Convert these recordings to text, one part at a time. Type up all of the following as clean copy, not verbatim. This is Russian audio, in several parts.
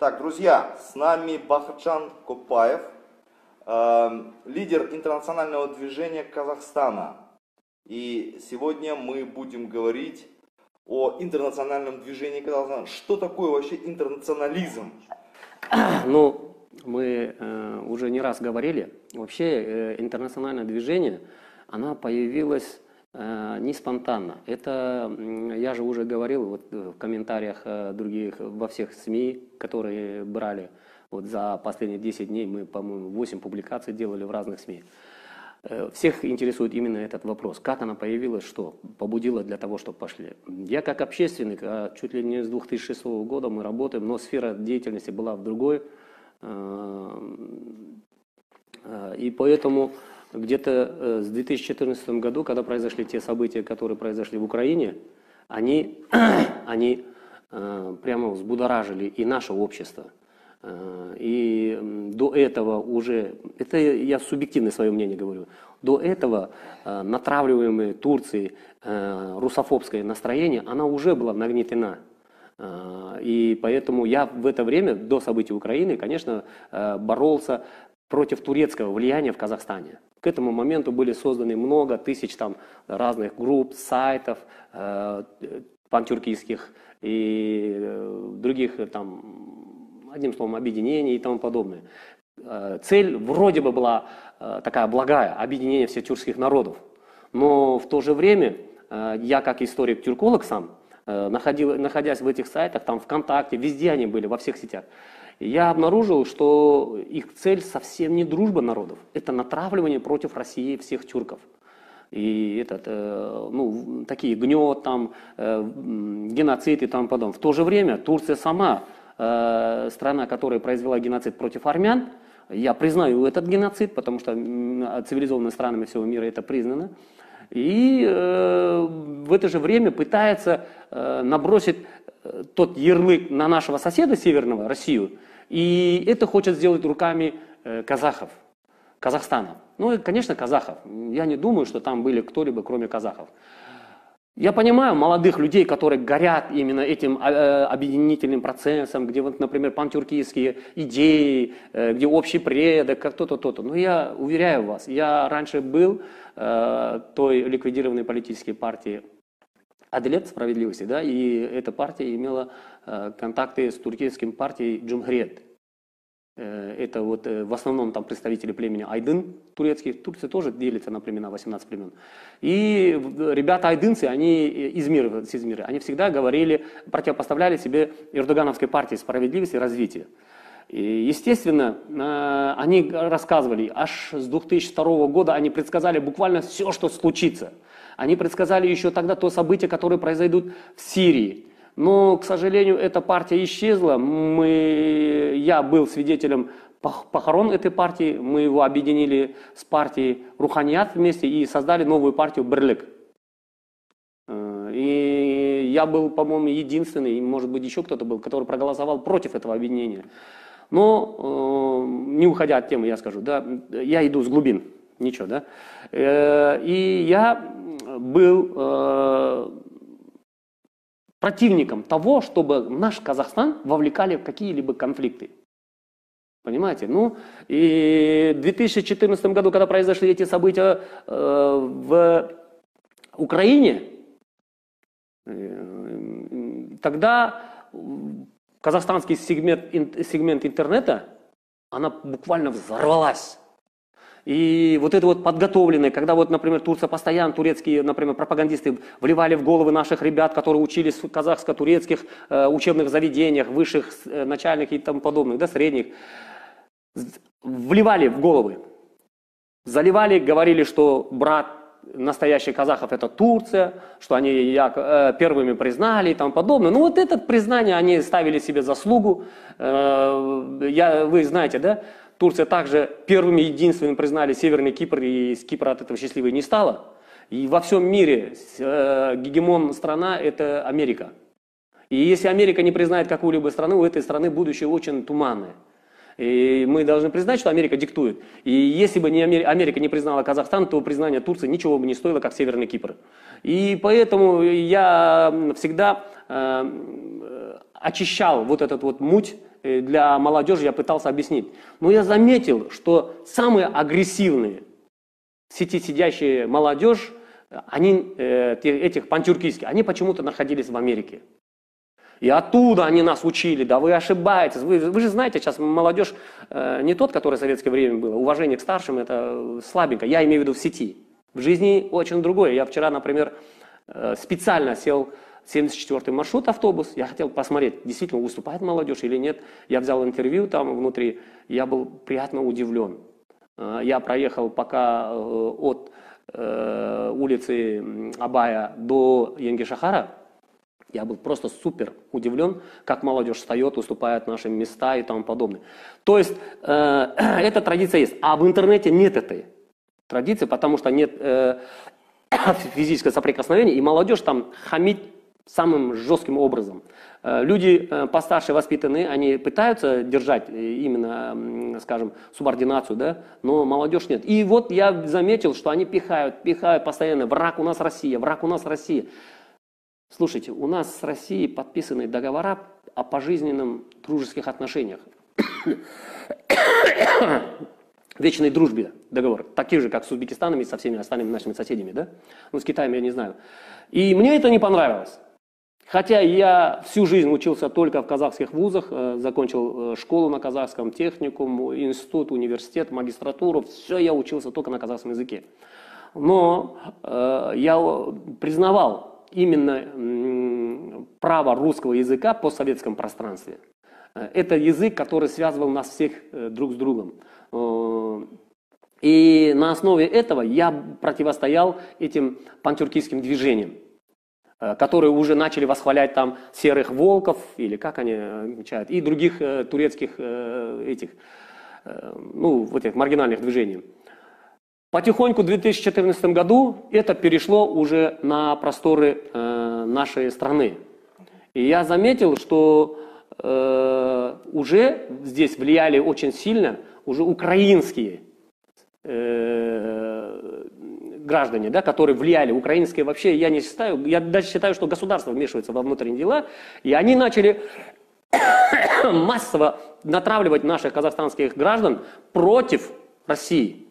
Так, друзья, с нами Бахытжан Копбаев, лидер интернационального движения Казахстана. И сегодня мы будем говорить о интернациональном движении Казахстана. Что такое вообще интернационализм? Ну, мы уже не раз говорили. Вообще интернациональное движение, оно появилось не спонтанно. Это, я же уже говорил вот, в комментариях других, во всех СМИ, которые брали, вот за последние 10 дней мы, по-моему, 8 публикаций делали в разных СМИ. Всех интересует именно этот вопрос. Как она появилась, что побудило для того, чтобы пошли. Я как общественник, чуть ли не с 2006 года мы работаем, но сфера деятельности была в другой. И поэтому... Где-то в 2014 году, когда произошли те события, которые произошли в Украине, они прямо взбудоражили и наше общество. И до этого уже, это я субъективное свое мнение говорю, до этого натравливаемое Турцией русофобское настроение, оно уже было нагнетено. И поэтому я в это время, до событий Украины, конечно, боролся против турецкого влияния в Казахстане. К этому моменту были созданы много тысяч там разных групп, сайтов пантюркистских и других там, одним словом, объединений и тому подобное. Цель вроде бы была такая благая, объединение всех тюркских народов. Но в то же время я как историк-тюрколог сам, находясь в этих сайтах, там ВКонтакте, везде они были, во всех сетях, я обнаружил, что их цель совсем не дружба народов, это натравливание против России всех тюрков. И этот, ну, такие гнет, там, геноцид и тому подобное. В то же время Турция сама, страна, которая произвела геноцид против армян, я признаю этот геноцид, потому что цивилизованными странами всего мира это признано. И в это же время пытается набросить тот ярлык на нашего соседа северного, Россию, и это хочет сделать руками казахов, Казахстана. Ну и, конечно, казахов. Я не думаю, что там были кто-либо, кроме казахов. Я понимаю молодых людей, которые горят именно этим объединительным процессом, где, вот, например, пантюркистские идеи, где общий предок, как то-то, то-то. Но я уверяю вас, я раньше был той ликвидированной политической партии Аделет, справедливости, да, и эта партия имела контакты с турецким партией Джумхрет. Это вот в основном там представители племени Айдын турецких. Турция тоже делится на племена, 18 племен. И ребята айдынцы, они из Измира, они всегда говорили, противопоставляли себе эрдогановской партии справедливости и развития. И, естественно, они рассказывали, аж с 2002 года они предсказали буквально все, что случится. Они предсказали еще тогда то событие, которое произойдут в Сирии. Но, к сожалению, эта партия исчезла. Я был свидетелем похорон этой партии. Мы его объединили с партией Руханият вместе и создали новую партию Берлек. И я был, по-моему, единственный, и, может быть, еще кто-то был, который проголосовал против этого объединения. Но, не уходя от темы, я скажу, да, я иду с глубин. Ничего, да? И я был противником того, чтобы наш Казахстан вовлекали в какие-либо конфликты. Понимаете? Ну, и в 2014 году, когда произошли эти события в Украине, тогда казахстанский сегмент интернета, она буквально взорвалась. И вот это вот подготовленное, когда вот, например, Турция постоянно, турецкие, например, пропагандисты вливали в головы наших ребят, которые учились в казахско-турецких учебных заведениях, высших, начальных и тому подобных, да, средних, вливали в головы, заливали, говорили, что брат настоящих казахов это Турция, что они первыми признали и тому подобное. Ну вот это признание они ставили себе заслугу, вы знаете, да? Турция также первыми и единственным признали Северный Кипр, и с Кипра от этого счастливой не стало. И во всем мире гегемон страна – это Америка. И если Америка не признает какую-либо страну, у этой страны будущее очень туманное. И мы должны признать, что Америка диктует. И если бы Америка не признала Казахстан, то признание Турции ничего бы не стоило, как Северный Кипр. И поэтому я всегда очищал вот этот вот муть для молодежи я пытался объяснить. Но я заметил, что самые агрессивные в сети сидящие молодежь, они, этих пантюркистских, они почему-то находились в Америке. И оттуда они нас учили, да вы ошибаетесь. Вы же знаете, сейчас молодежь не тот, который в советское время был. Уважение к старшим это слабенько. Я имею в виду в сети. В жизни очень другое. Я вчера, например, специально сел 74-й маршрут автобус. Я хотел посмотреть, действительно выступает молодежь или нет. Я взял интервью там внутри. Я был приятно удивлен. Я проехал пока от улицы Абая до Янгишахара. Я был просто супер удивлен, как молодежь встает, уступает нашим места и тому подобное. То есть эта традиция есть, а в интернете нет этой традиции, потому что нет физического соприкосновения, и молодежь там хамит самым жестким образом. Люди постарше воспитанные, они пытаются держать именно, скажем, субординацию, да? Но молодежь нет. И вот я заметил, что они пихают постоянно, враг у нас Россия, враг у нас Россия. Слушайте, у нас с Россией подписаны договора о пожизненном дружеских отношениях. Вечной дружбе договор. Такие же, как с Узбекистаном и со всеми остальными нашими соседями, да? Ну, с Китаем я не знаю. И мне это не понравилось. Хотя я всю жизнь учился только в казахских вузах, закончил школу на казахском, техникум, институт, университет, магистратуру. Все я учился только на казахском языке. Но я признавал именно право русского языка в постсоветском пространстве. Это язык, который связывал нас всех друг с другом. И на основе этого я противостоял этим пантюркистским движениям, которые уже начали восхвалять там серых волков, или как они отмечают, и других турецких этих, ну, вот этих маргинальных движений. Потихоньку в 2014 году это перешло уже на просторы нашей страны. И я заметил, что уже здесь влияли очень сильно уже украинские граждане, да, которые влияли. Украинские вообще, я не считаю, я даже считаю, что государство вмешивается во внутренние дела, и они начали массово натравливать наших казахстанских граждан против России.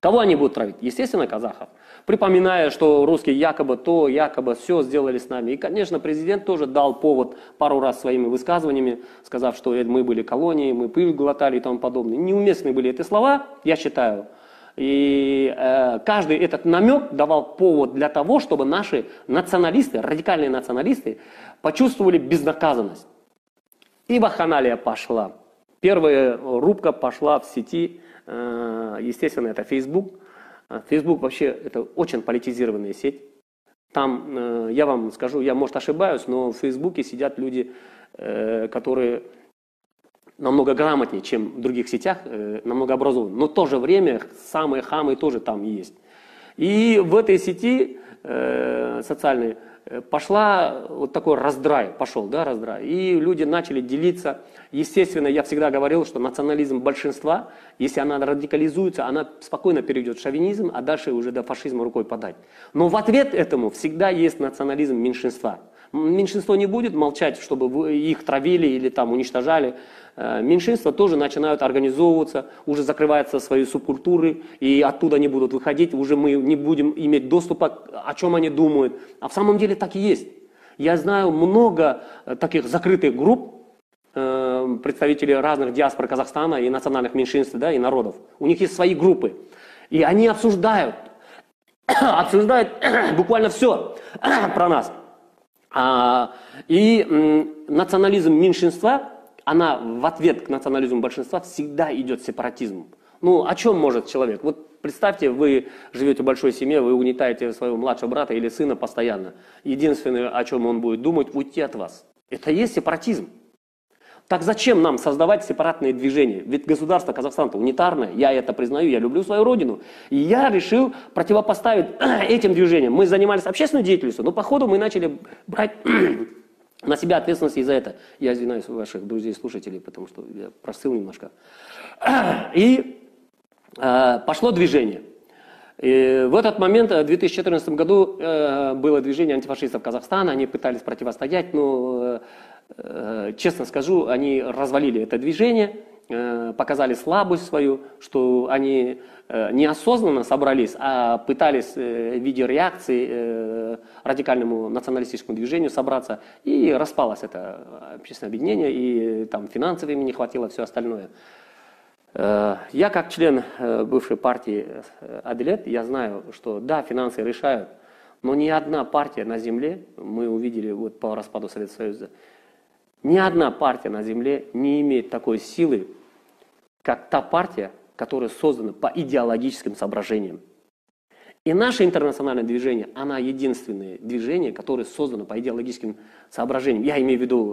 Кого они будут травить? Естественно, казахов. Припоминая, что русские якобы то, якобы все сделали с нами. И, конечно, президент тоже дал повод пару раз своими высказываниями, сказав, что мы были колонией, мы пыль глотали и тому подобное. Неуместны были эти слова, я считаю. И каждый этот намек давал повод для того, чтобы наши националисты, радикальные националисты, почувствовали безнаказанность. И вакханалия пошла. Первая рубка пошла в сети. Естественно, это Facebook. Facebook вообще это очень политизированная сеть. Там, я вам скажу, я, может, ошибаюсь, но в Фейсбуке сидят люди, которые намного грамотнее, чем в других сетях, намного образованы. Но в то же время самые хамы тоже там есть. И в этой сети социальной пошла вот такой раздрай, пошел, да, раздрай. И люди начали делиться. Естественно, я всегда говорил, что национализм большинства, если она радикализуется, она спокойно перейдет в шовинизм, а дальше уже до фашизма рукой подать. Но в ответ этому всегда есть национализм меньшинства. Меньшинство не будет молчать, чтобы их травили или там уничтожали. Меньшинства тоже начинают организовываться, уже закрываются свои субкультуры, и оттуда не будут выходить, уже мы не будем иметь доступа, о чем они думают. А в самом деле так и есть. Я знаю много таких закрытых групп, представителей разных диаспор Казахстана и национальных меньшинств, да, и народов. У них есть свои группы. И они обсуждают буквально все про нас. И национализм меньшинства, она в ответ к национализму большинства всегда идет сепаратизм. Ну, о чем может человек? Вот представьте, вы живете в большой семье, вы угнетаете своего младшего брата или сына постоянно. Единственное, о чем он будет думать, уйти от вас. Это и есть сепаратизм. Так зачем нам создавать сепаратные движения? Ведь государство Казахстана-то унитарное, я это признаю, я люблю свою родину. И я решил противопоставить этим движениям. Мы занимались общественной деятельностью, но походу мы начали брать на себя ответственность и за это. Я извиняюсь у ваших друзей-слушателей, потому что я просыл немножко. И пошло движение. И в этот момент, в 2014 году, было движение антифашистов Казахстана, они пытались противостоять, но Честно скажу, они развалили это движение, показали слабость свою, что они неосознанно собрались, а пытались в виде реакции радикальному националистическому движению собраться. И распалось это общественное объединение, и там финансов им не хватило, все остальное. Я как член бывшей партии Аделет, я знаю, что да, финансы решают, но ни одна партия на земле, мы увидели вот по распаду Советского Союза, ни одна партия на земле не имеет такой силы, как та партия, которая создана по идеологическим соображениям. И наше интернациональное движение, оно единственное движение, которое создано по идеологическим соображениям. Я имею в виду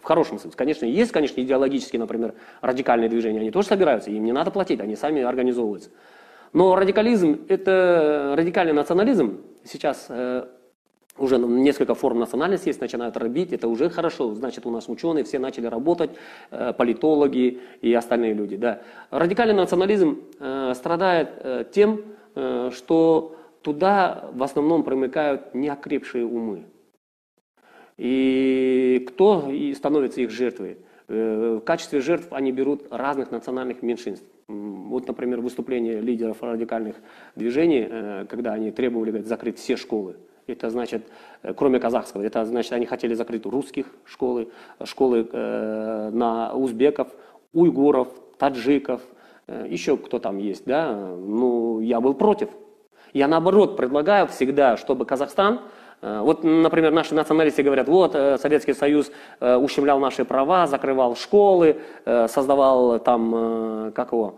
в хорошем смысле. Конечно, есть, конечно, идеологические, например, радикальные движения, они тоже собираются, им не надо платить, они сами организовываются. Но радикализм, это радикальный национализм, сейчас уже несколько форм национальности есть, начинают робить, это уже хорошо, значит, у нас ученые все начали работать, политологи и остальные люди. Да. Радикальный национализм страдает тем, что туда в основном примыкают неокрепшие умы. И кто и становится их жертвой? В качестве жертв они берут разных национальных меньшинств. Вот, например, выступление лидеров радикальных движений, когда они требовали, говорят, закрыть все школы. Это значит, кроме казахского, это значит, они хотели закрыть русских школы, школы на узбеков, уйгуров, таджиков, еще кто там есть, да? Ну, я был против. Я наоборот предлагаю всегда, чтобы Казахстан... Вот, например, наши националисты говорят, вот, Советский Союз ущемлял наши права, закрывал школы, создавал там, как его,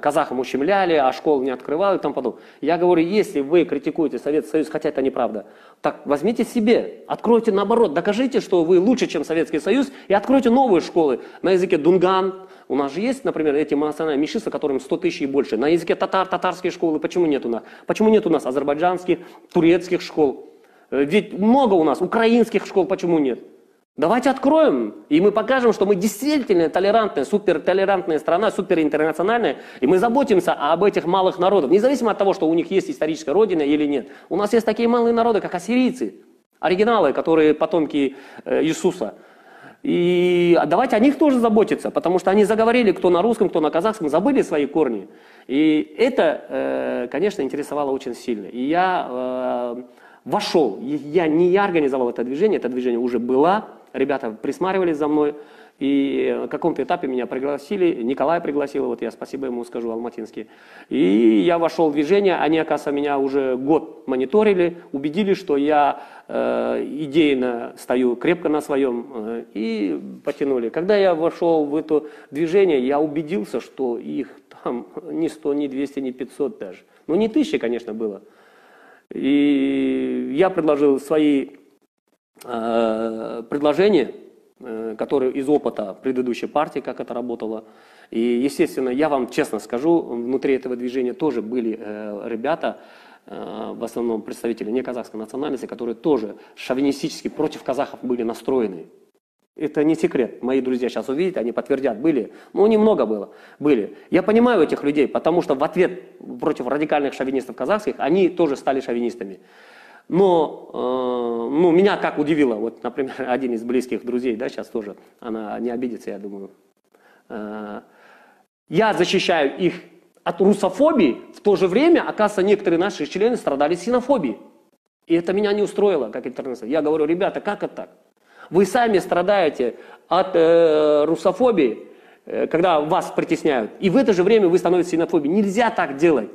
казахам ущемляли, а школы не открывали и тому подобное. Я говорю, если вы критикуете Советский Союз, хотя это неправда, так возьмите себе, откройте наоборот, докажите, что вы лучше, чем Советский Союз, и откройте новые школы на языке дунган. У нас же есть, например, эти национальные меньшинства, которым 100 тысяч и больше. На языке татар, татарские школы, почему нет у нас? Почему нет у нас азербайджанских, турецких школ? Ведь много у нас украинских школ, почему нет? Давайте откроем, и мы покажем, что мы действительно толерантная, супертолерантная страна, суперинтернациональная, и мы заботимся об этих малых народах, независимо от того, что у них есть историческая родина или нет. У нас есть такие малые народы, как ассирийцы, оригиналы, которые потомки Иисуса. И давайте о них тоже заботиться, потому что они заговорили, кто на русском, кто на казахском, забыли свои корни. И это, конечно, интересовало очень сильно. И я... вошел, не я организовал это движение уже было, ребята присматривались за мной, и на каком-то этапе меня пригласили, Николай пригласил, вот я спасибо ему скажу, алматинский. И я вошел в движение, они, оказывается, меня уже год мониторили, убедили, что я идейно стою крепко на своем, и потянули. Когда я вошел в это движение, я убедился, что их там ни 100, ни 200, ни 500 даже. Ну, не 1000, конечно, было. И я предложил свои предложения, которые из опыта предыдущей партии, как это работало. И, естественно, я вам честно скажу, внутри этого движения тоже были ребята, в основном представители не казахской национальности, которые тоже шовинистически против казахов были настроены. Это не секрет. Мои друзья сейчас увидят, они подтвердят, были. Ну, немного было. Были. Я понимаю этих людей, потому что в ответ против радикальных шовинистов казахских они тоже стали шовинистами. Но ну, меня как удивило, вот, например, один из близких друзей, да, сейчас тоже, она не обидится, я думаю. Я защищаю их от русофобии, в то же время, оказывается, некоторые наши члены страдали синофобией. И это меня не устроило, как интернационалист. Я говорю, ребята, как это так? Вы сами страдаете от русофобии, когда вас притесняют. И в это же время вы становитесь синофобией. Нельзя так делать.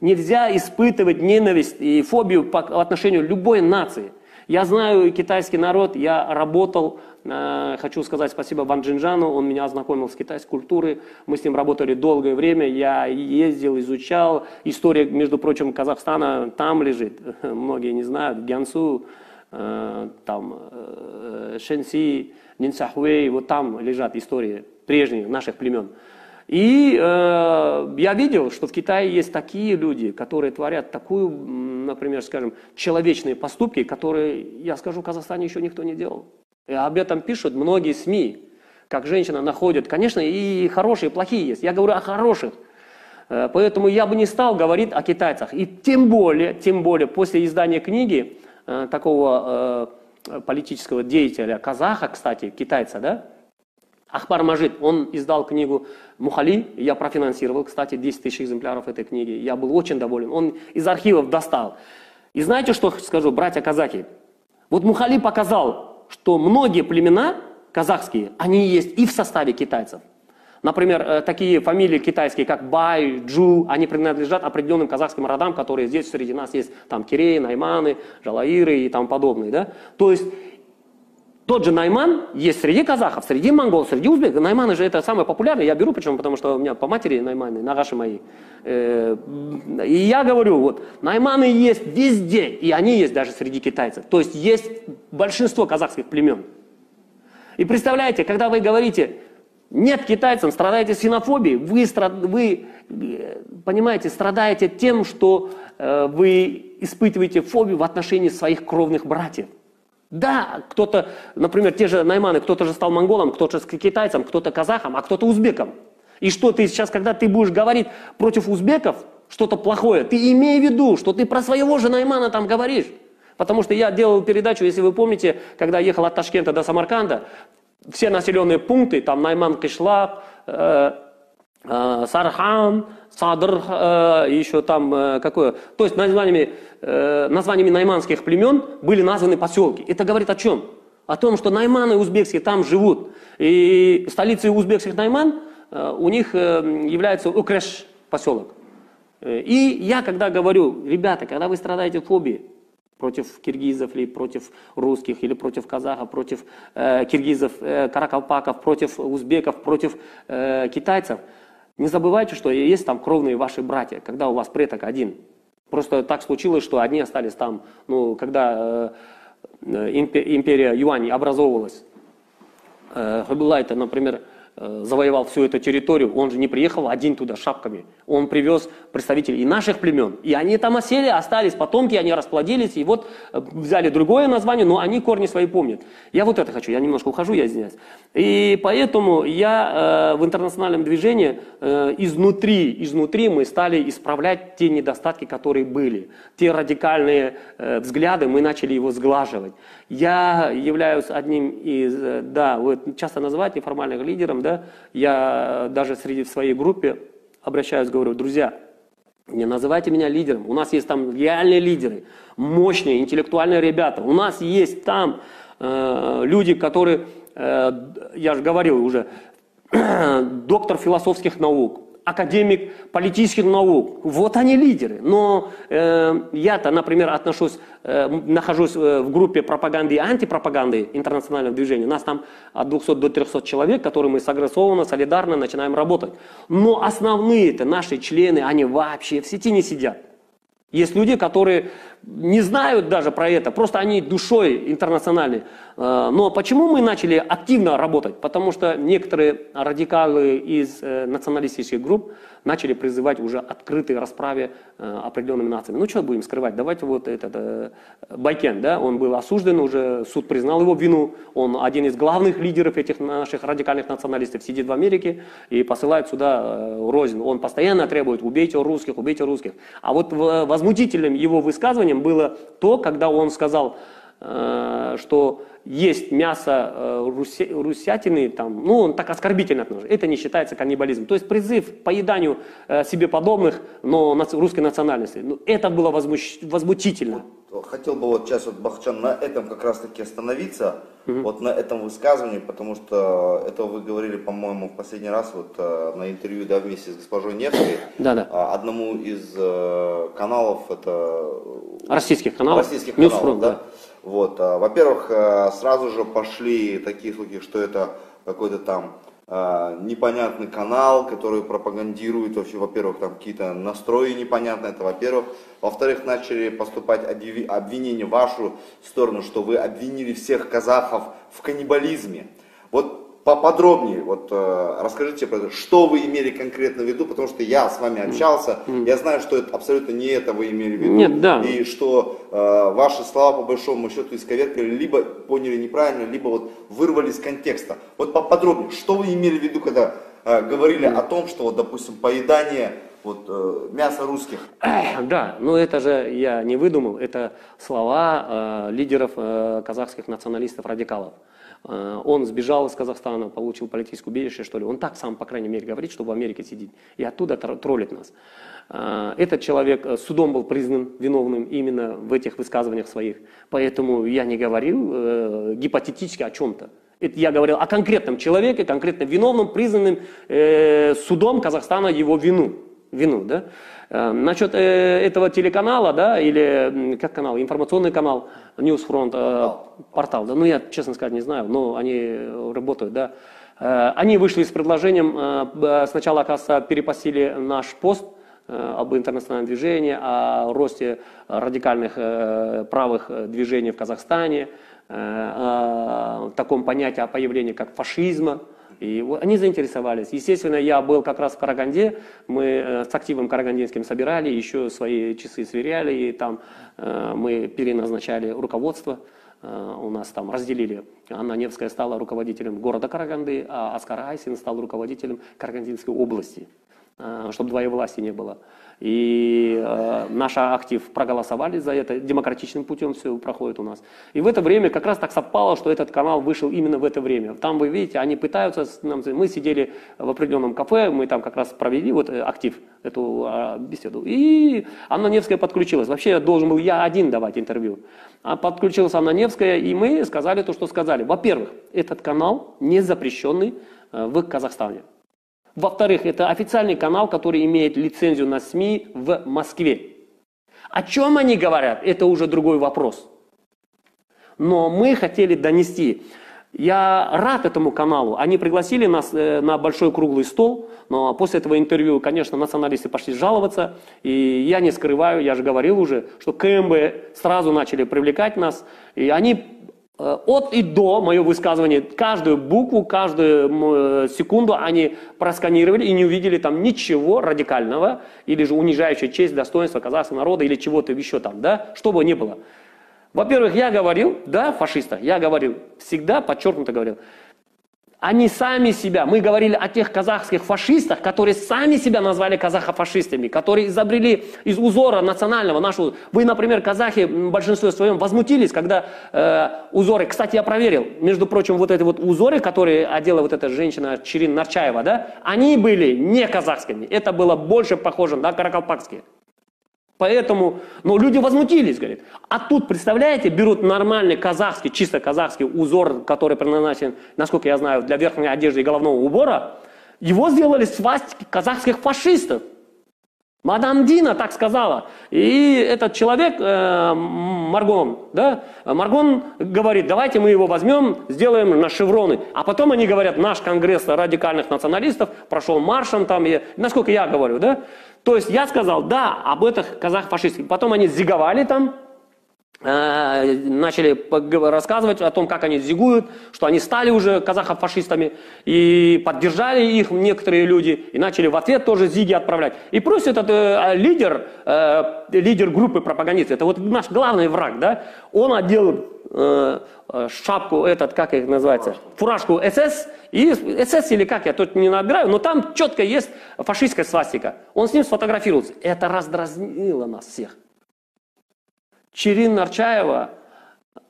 Нельзя испытывать ненависть и фобию по отношению к любой нации. Я знаю китайский народ, я работал, хочу сказать спасибо Ван Джинжану, он меня ознакомил с китайской культурой, мы с ним работали долгое время, я ездил, изучал. История, между прочим, Казахстана там лежит, многие не знают, в Гянсу. Там Шэньси, Нинсахуэй, вот там лежат истории прежних наших племен. И я видел, что в Китае есть такие люди, которые творят такую, например, скажем, человечные поступки, которые, я скажу, в Казахстане еще никто не делал. И об этом пишут многие СМИ, как женщина находит. Конечно, и хорошие, и плохие есть. Я говорю о хороших. Поэтому я бы не стал говорить о китайцах. И тем более после издания книги такого политического деятеля казаха, кстати, китайца, да? Ахпар Мажид, он издал книгу «Мухали», я профинансировал, кстати, 10 тысяч экземпляров этой книги, я был очень доволен, он из архивов достал. И знаете, что скажу, братья-казахи? Вот Мухали показал, что многие племена казахские, они есть и в составе китайцев. Например, такие фамилии китайские, как Бай, Джу, они принадлежат определенным казахским родам, которые здесь среди нас есть, там Киреи, Найманы, Жалаиры и тому подобные, да? То есть тот же Найман есть среди казахов, среди монгол, среди узбеков. Найманы же это самое популярное, я беру, почему? Потому что у меня по матери найманы, нагаши мои. И я говорю, вот, найманы есть везде, и они есть даже среди китайцев. То есть есть большинство казахских племен. И представляете, когда вы говорите... Нет, китайцам, страдаете ксенофобией, вы понимаете, страдаете тем, что вы испытываете фобию в отношении своих кровных братьев. Да, кто-то, например, те же найманы, кто-то же стал монголом, кто-то же китайцем, кто-то казахом, а кто-то узбеком. И что ты сейчас, когда ты будешь говорить против узбеков что-то плохое, ты имей в виду, что ты про своего же наймана там говоришь. Потому что я делал передачу, если вы помните, когда ехал от Ташкента до Самарканда, все населенные пункты, там Найман Кышлак, Сархан, Садр, еще там какое. То есть названиями найманских племен были названы поселки. Это говорит о чем? О том, что найманы узбекские там живут. И столицей узбекских найман у них является Укреш поселок. И я когда говорю, ребята, когда вы страдаете фобией, против киргизов, или против русских, или против казахов, против киргизов, каракалпаков, против узбеков, против китайцев. Не забывайте, что есть там кровные ваши братья, когда у вас предок один. Просто так случилось, что одни остались там, ну, когда империя Юань образовывалась. Хабилай, например, завоевал всю эту территорию, он же не приехал один туда с шапками. Он привез представителей и наших племен, и они там осели, остались потомки, они расплодились, и вот взяли другое название, но они корни свои помнят. Я вот это хочу, я немножко ухожу, я извиняюсь. И поэтому я в интернациональном движении изнутри мы стали исправлять те недостатки, которые были. Те радикальные взгляды, мы начали его сглаживать. Я являюсь одним из, да, вот часто называют неформальных лидером, да, я даже в своей группе обращаюсь, говорю, друзья, не называйте меня лидером, у нас есть там реальные лидеры, мощные, интеллектуальные ребята, у нас есть там люди, которые, я же говорил уже, доктор философских наук, академик политических наук, вот они лидеры, но я-то, например, нахожусь в группе пропаганды и антипропаганды интернационального движения, нас там от 200 до 300 человек, которые мы согласованно, солидарно начинаем работать, но основные-то наши члены, они вообще в сети не сидят. Есть люди, которые не знают даже про это, просто они душой интернациональной. Но почему мы начали активно работать? Потому что некоторые радикалы из националистических групп начали призывать уже открытой расправе определенными нациями. Ну что будем скрывать, давайте вот этот Байкен, да, он был осужден уже, суд признал его вину, он один из главных лидеров этих наших радикальных националистов, сидит в Америке и посылает сюда рознь. Он постоянно требует убейте русских, убейте русских. А вот возмутительным его высказыванием было то, когда он сказал, что есть мясо русятины, там, ну он так оскорбительно относится, это не считается каннибализмом. То есть призыв к поеданию себе подобных, но русской национальности. Ну, это было возмутительно. Хотел бы вот сейчас, вот, Бахытжан, на этом как раз таки остановиться, вот на этом высказывании, потому что это вы говорили, по-моему, в последний раз вот на интервью, да, вместе с госпожой Невской, одному из каналов, это... Российских каналов, News Front, да. Вот, во-первых, сразу же пошли такие слухи, что это какой-то там непонятный канал, который пропагандирует вообще, во-первых, там какие-то настрои непонятные, это во-первых. Во-вторых, начали поступать обвинения в вашу сторону, что вы обвинили всех казахов в каннибализме. Вот поподробнее вот, расскажите про это, что вы имели конкретно в виду, потому что я с вами общался, я знаю, что это абсолютно не это вы имели в виду. Нет, да. И что ваши слова по большому счету исковеркали, либо поняли неправильно, либо вот вырвали из контекста. Вот поподробнее, что вы имели в виду, когда говорили о том, что, вот, допустим, поедание вот мясо русских. Да, но это же я не выдумал, это слова лидеров казахских националистов-радикалов. Он сбежал из Казахстана, получил политическое убежище, что ли. Он так сам, по крайней мере, говорит, что в Америке сидит. И оттуда троллит нас. Этот человек судом был признан виновным именно в этих высказываниях своих. Поэтому я не говорил гипотетически о чем-то. Это я говорил о конкретном человеке, конкретно виновном, признанным судом Казахстана его вину, да? Насчет этого телеканала, да, или как канал, информационный канал, News Front, портал, да, ну я, честно сказать, не знаю, но они работают, да. Они вышли с предложением, сначала, оказывается, перепостили наш пост об интернациональном движении, о росте радикальных правых движений в Казахстане, о таком понятии, о появлении как фашизма. И они заинтересовались. Естественно, я был как раз в Караганде, мы с активом карагандинским собирали, еще свои часы сверяли, и там мы переназначали руководство. У нас там разделили. Анна Невская стала руководителем города Караганды, а Аскар Айсин стал руководителем Карагандинской области, чтобы двоевластия не было. И наш актив проголосовали за это, демократичным путем все проходит у нас. И в это время как раз так совпало, что этот канал вышел именно в это время. Там вы видите, они пытаются, мы сидели в определенном кафе, мы там как раз провели вот актив, эту беседу. И Анна Невская подключилась. Вообще должен был я один давать интервью. А подключилась Анна Невская, и мы сказали то, что сказали. Во-первых, этот канал не запрещенный в Казахстане. Во-вторых, это официальный канал, который имеет лицензию на СМИ в Москве. О чем они говорят, это уже другой вопрос. Но мы хотели донести. Я рад этому каналу. Они пригласили нас на большой круглый стол, но после этого интервью, конечно, националисты пошли жаловаться. И я не скрываю, я же говорил уже, что КМБ сразу начали привлекать нас. И они... От и до, мое высказывание, каждую букву, каждую секунду они просканировали и не увидели там ничего радикального или же унижающего честь, достоинство казахского народа или чего-то еще там, да, что бы ни было. Во-первых, я говорил, да, фашиста, я говорил, всегда подчеркнуто говорил, они сами себя, мы говорили о тех казахских фашистах, которые сами себя назвали казахофашистами, которые изобрели из узора национального нашего. Вы, например, казахи в большинстве своем возмутились, когда узоры, кстати, я проверил, между прочим, вот эти вот узоры, которые одела вот эта женщина Черин Нарчаева, да, они были не казахскими, это было больше похоже на каракалпакские. Поэтому, но люди возмутились, говорят. А тут, представляете, берут нормальный казахский, чисто казахский узор, который предназначен, насколько я знаю, для верхней одежды и головного убора, его сделали свастики казахских фашистов. Мадам Дина так сказала. И этот человек, Маргон, да, Маргон говорит, давайте мы его возьмем, сделаем на шевроны. А потом они говорят, наш конгресс радикальных националистов прошел маршем там, и, насколько я говорю, да. То есть я сказал, да, об этих казах-фашистах. Потом они зиговали там, начали рассказывать о том, как они зигуют, что они стали уже казахов-фашистами, и поддержали их некоторые люди, и начали в ответ тоже зиги отправлять. И плюс этот лидер группы пропагандистов, это вот наш главный враг, да, он одел шапку, этот, как их называется, фуражку СС, и СС или как, я тут не набираю, но там четко есть фашистская свастика. Он с ним сфотографируется. Это раздразнило нас всех. Черин Нарчаева,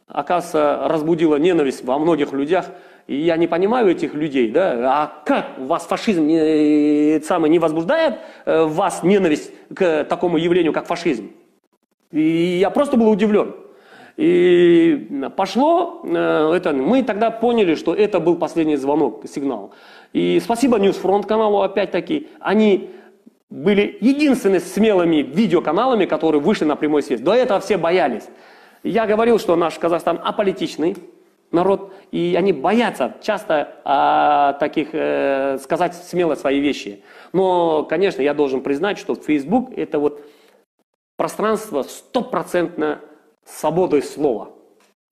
оказывается, разбудила ненависть во многих людях. И я не понимаю этих людей, да? А как вас фашизм не возбуждает, вас ненависть к такому явлению, как фашизм? И я просто был удивлен. И пошло, мы тогда поняли, что это был последний звонок, сигнал. И спасибо News Front каналу, опять-таки, они... были единственными смелыми видеоканалами, которые вышли на прямой свет. До этого все боялись. Я говорил, что наш Казахстан аполитичный народ, и они боятся часто сказать смело свои вещи. Но, конечно, я должен признать, что Facebook – это вот пространство стопроцентно свободы слова.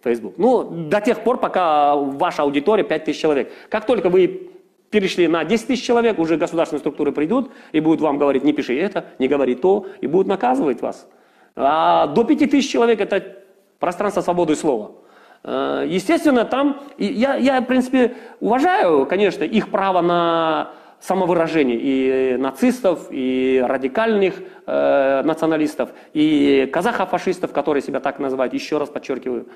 Facebook. Ну, до тех пор, пока ваша аудитория 5000 человек. Как только вы... перешли на 10 тысяч человек, уже государственные структуры придут и будут вам говорить, не пиши это, не говори то, и будут наказывать вас. А до 5000 человек это пространство свободы слова. Естественно, там, я в принципе уважаю, конечно, их право на самовыражений и нацистов, и радикальных националистов, и казахо-фашистов, которые себя так называют, еще раз подчеркиваю.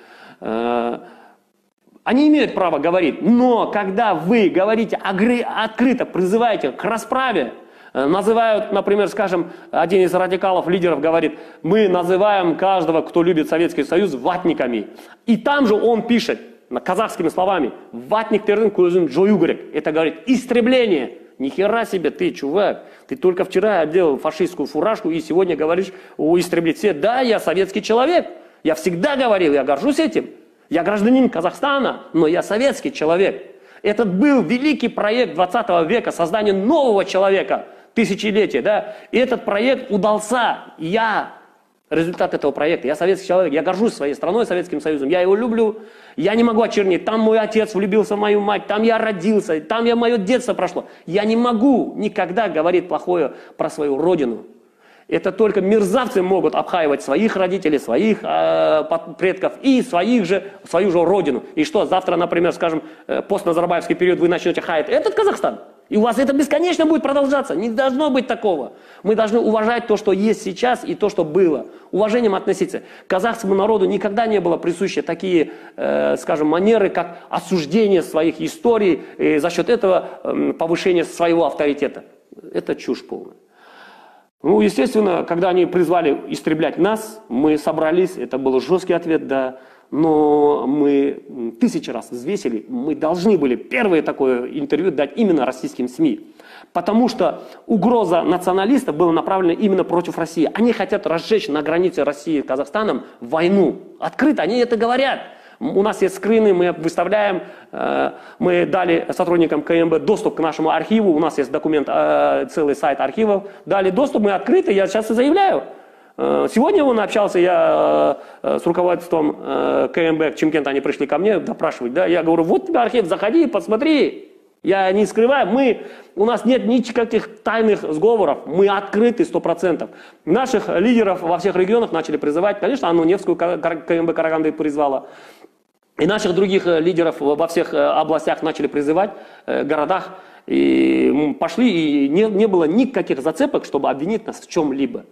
Они имеют право говорить, но когда вы говорите открыто, призываете к расправе, называют, например, скажем, один из радикалов, лидеров говорит, мы называем каждого, кто любит Советский Союз, ватниками. И там же он пишет, казахскими словами, ватниктердин көзін жою керек. Это, говорит, истребление. Ни хера себе ты, чувак, ты только вчера одел фашистскую фуражку и сегодня говоришь о истребление. Да, я советский человек, я всегда говорил, я горжусь этим. Я гражданин Казахстана, но я советский человек. Этот был великий проект 20 века, создание нового человека, тысячелетия, да. И этот проект удался. Я результат этого проекта. Я советский человек, я горжусь своей страной, Советским Союзом. Я его люблю, я не могу очернить. Там мой отец влюбился в мою мать, там я родился, там мое детство прошло. Я не могу никогда говорить плохое про свою родину. Это только мерзавцы могут обхаивать своих родителей, своих предков и свою же родину. И что, завтра, например, скажем, постназарбаевский период вы начнете хаять этот Казахстан? И у вас это бесконечно будет продолжаться. Не должно быть такого. Мы должны уважать то, что есть сейчас и то, что было. Уважением относиться. Казахскому народу никогда не было присущи такие, скажем, манеры, как осуждение своих историй и за счет этого повышение своего авторитета. Это чушь полная. Ну, естественно, когда они призвали истреблять нас, мы собрались, это был жесткий ответ, да, но мы 1000 раз взвесили, мы должны были первое такое интервью дать именно российским СМИ, потому что угроза националистов была направлена именно против России. Они хотят разжечь на границе России с Казахстаном войну, открыто, они это говорят. У нас есть скрины, мы выставляем, мы дали сотрудникам КМБ доступ к нашему архиву, у нас есть документ, целый сайт архивов, дали доступ, мы открыты, я сейчас и заявляю. Сегодня он общался, я с руководством КМБ, Шымкента, они пришли ко мне допрашивать, да, я говорю, вот тебе архив, заходи, посмотри. Я не скрываю, у нас нет никаких тайных сговоров, мы открыты 100%. Наших лидеров во всех регионах начали призывать, конечно, Анну Невскую КМБ Караганды призвала. И наших других лидеров во всех областях начали призывать, городах, и пошли, и не было никаких зацепок, чтобы обвинить нас в чем-либо.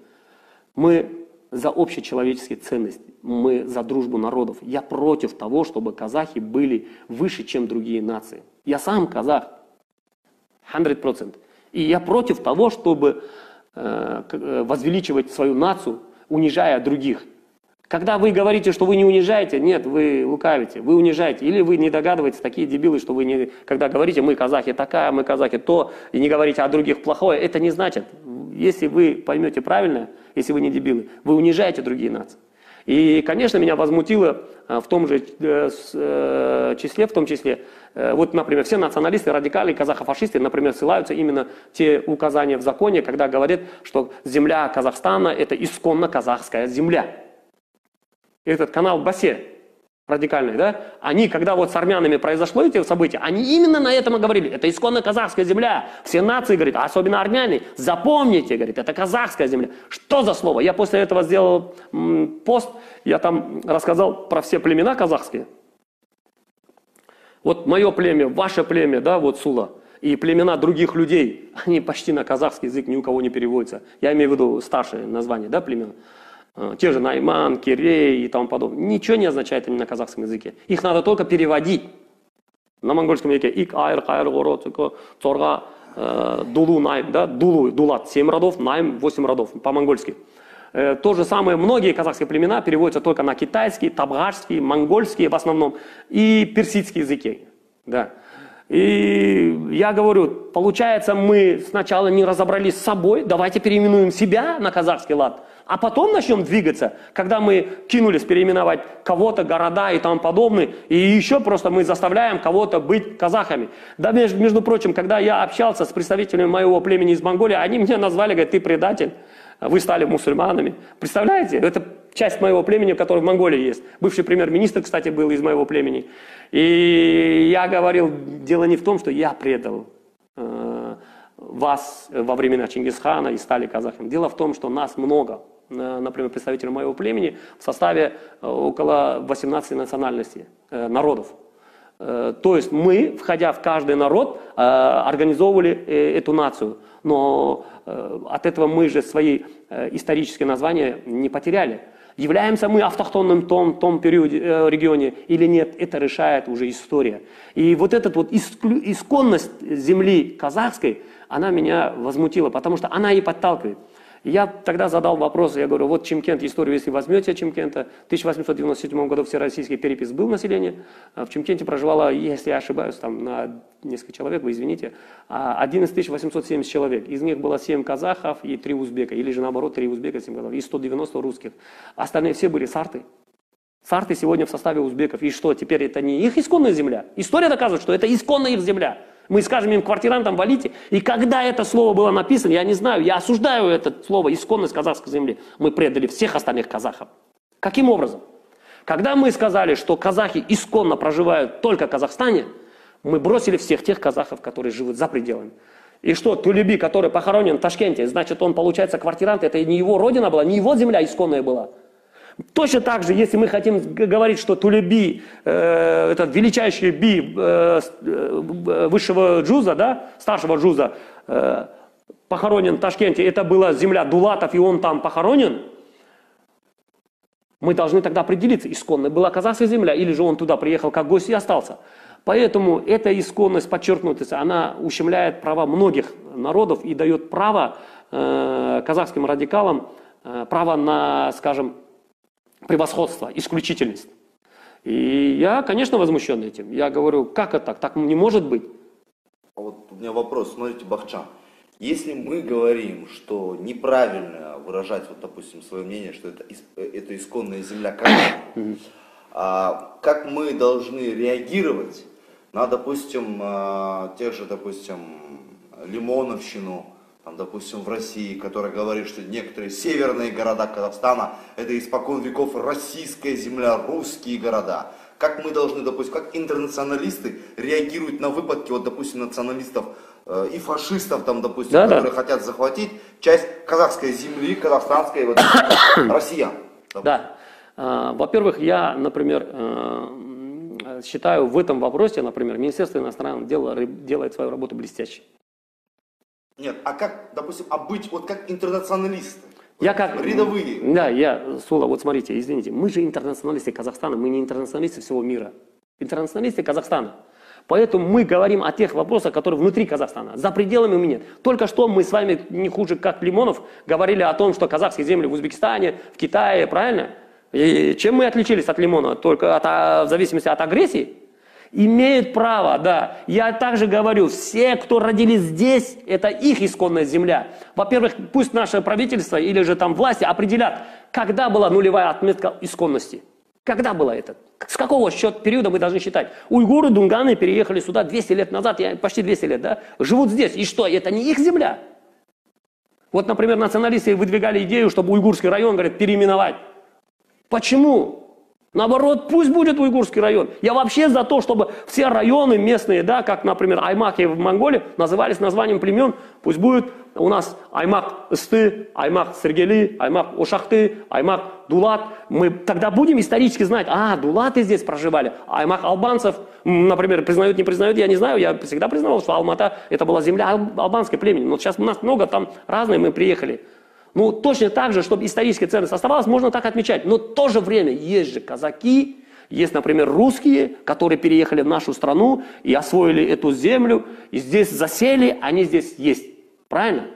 Мы за общечеловеческие ценности, мы за дружбу народов. Я против того, чтобы казахи были выше, чем другие нации. Я сам казах, 100%. И я против того, чтобы возвеличивать свою нацию, унижая других. Когда вы говорите, что вы не унижаете, нет, вы лукавите, вы унижаете. Или вы не догадываетесь, такие дебилы, что вы, когда говорите «мы казахи такая, мы казахи то», и не говорите о других плохое, это не значит. Если вы поймете правильно, если вы не дебилы, вы унижаете другие нации. И, конечно, меня возмутило в том же числе, вот, например, все националисты, радикали, казахо-фашисты, например, ссылаются именно те указания в законе, когда говорят, что земля Казахстана – это исконно казахская земля. Этот канал Басе, радикальный, да, они, когда вот с армянами произошло эти события, они именно на этом и говорили, это исконно казахская земля, все нации, говорит, особенно армяне, запомните, говорит, это казахская земля. Что за слово? Я после этого сделал пост, я там рассказал про все племена казахские. Вот мое племя, ваше племя, да, вот Сула, и племена других людей, они почти на казахский язык ни у кого не переводятся. Я имею в виду старшие названия, да, племена. Те же Найман, Кирей и тому подобное. Ничего не означает они на казахском языке. Их надо только переводить. На монгольском языке ик, айр, хайр, горо, цорга, дулу, найм, да, дулу, дулат, 7 родов, найм, 8 родов, по-монгольски. То же самое, многие казахские племена переводятся только на китайский, табгашский, монгольский в основном и персидский языки. Да. И я говорю, получается, мы сначала не разобрались с собой, давайте переименуем себя на казахский лад, а потом начнем двигаться, когда мы кинулись переименовать кого-то, города и тому подобное, и еще просто мы заставляем кого-то быть казахами. Да, между прочим, когда я общался с представителями моего племени из Монголии, они меня назвали, говорят, ты предатель, вы стали мусульманами. Представляете, это часть моего племени, которая в Монголии есть. Бывший премьер-министр, кстати, был из моего племени. И я говорил, дело не в том, что я предал вас во времена Чингисхана и стали казахами. Дело в том, что нас много. Например, представители моего племени в составе около 18 национальностей, народов. То есть мы, входя в каждый народ, организовывали эту нацию. Но от этого мы же свои исторические названия не потеряли. Являемся мы автохтонным в том периоде, регионе или нет, это решает уже история. И вот эта вот исконность земли казахской, она меня возмутила, потому что она и подталкивает. Я тогда задал вопрос, я говорю, вот Шымкент, историю, если возьмете Шымкента, в 1897 году всероссийский перепис был население, в Шымкенте проживало, если я ошибаюсь, там на несколько человек, вы извините, 11 870 человек, из них было 7 казахов и 3 узбека, или же наоборот 3 узбека, 7 казахов, и 190 русских, остальные все были сарты. Сарты сегодня в составе узбеков, и что, теперь это не их исконная земля? История доказывает, что это исконная их земля. Мы скажем им, квартирантам, валите. И когда это слово было написано, я не знаю, я осуждаю это слово, исконность казахской земли. Мы предали всех остальных казахов. Каким образом? Когда мы сказали, что казахи исконно проживают только в Казахстане, мы бросили всех тех казахов, которые живут за пределами. И что, Тулеби, который похоронен в Ташкенте, значит, он, получается, квартирант, это не его родина была, не его земля исконная была. Точно так же, если мы хотим говорить, что Тулеби, это величайший би высшего джуза, да, старшего джуза, похоронен в Ташкенте, это была земля дулатов, и он там похоронен, мы должны тогда определиться, исконная была казахская земля, или же он туда приехал как гость и остался. Поэтому эта исконность, подчеркнутость, она ущемляет права многих народов и дает право казахским радикалам, право на, скажем, превосходство, исключительность. И я, конечно, возмущен этим. Я говорю, как это так? Так не может быть. А вот у меня вопрос. Смотрите, Бахытжан, если мы говорим, что неправильно выражать, вот, допустим, свое мнение, что это исконная земля казахов, как мы должны реагировать на, допустим, тех же, допустим, лимоновщину, там, допустим, в России, которая говорит, что некоторые северные города Казахстана это испокон веков российская земля, русские города. Как мы должны, допустим, как интернационалисты реагируют на выпадки, вот, допустим, националистов и фашистов, там, допустим, да, которые хотят захватить часть казахской земли, казахстанской, вот, россиян. Да. Во-первых, я, например, считаю в этом вопросе, например, Министерство иностранных дел делает свою работу блестяще. Нет, а как, допустим, а быть вот как интернационалисты? Я как рядовые. Да, я, Сула, вот смотрите, извините, мы же интернационалисты Казахстана, мы не интернационалисты всего мира. Интернационалисты Казахстана. Поэтому мы говорим о тех вопросах, которые внутри Казахстана. За пределами мы нет. Только что мы с вами, не хуже как Лимонов, говорили о том, что казахские земли в Узбекистане, в Китае, правильно? И чем мы отличились от Лимонова? Только в зависимости от агрессии? Имеют право, да. Я также говорю, все, кто родились здесь, это их исконная земля. Во-первых, пусть наше правительство или же там власти определят, когда была нулевая отметка исконности. Когда было это? С какого счет периода мы должны считать? Уйгуры, дунганы переехали сюда 200 лет назад, почти 200 лет, да? Живут здесь. И что, это не их земля? Вот, например, националисты выдвигали идею, чтобы уйгурский район, говорят, переименовать. Почему? Наоборот, пусть будет уйгурский район. Я вообще за то, чтобы все районы местные, да, как, например, аймаки в Монголии, назывались названием племен. Пусть будет у нас аймак Исты, аймак Сергели, аймак Ошахты, аймак Дулат. Мы тогда будем исторически знать, а, дулаты здесь проживали, аймак албанцев, например, признают, не признают, я не знаю, я всегда признавал, что Алмата это была земля албанской племени. Но сейчас у нас много там разные, мы приехали. Ну, точно так же, чтобы историческая ценность оставалась, можно так отмечать. Но в то же время есть же казаки, есть, например, русские, которые переехали в нашу страну и освоили эту землю, и здесь засели, они здесь есть. Правильно?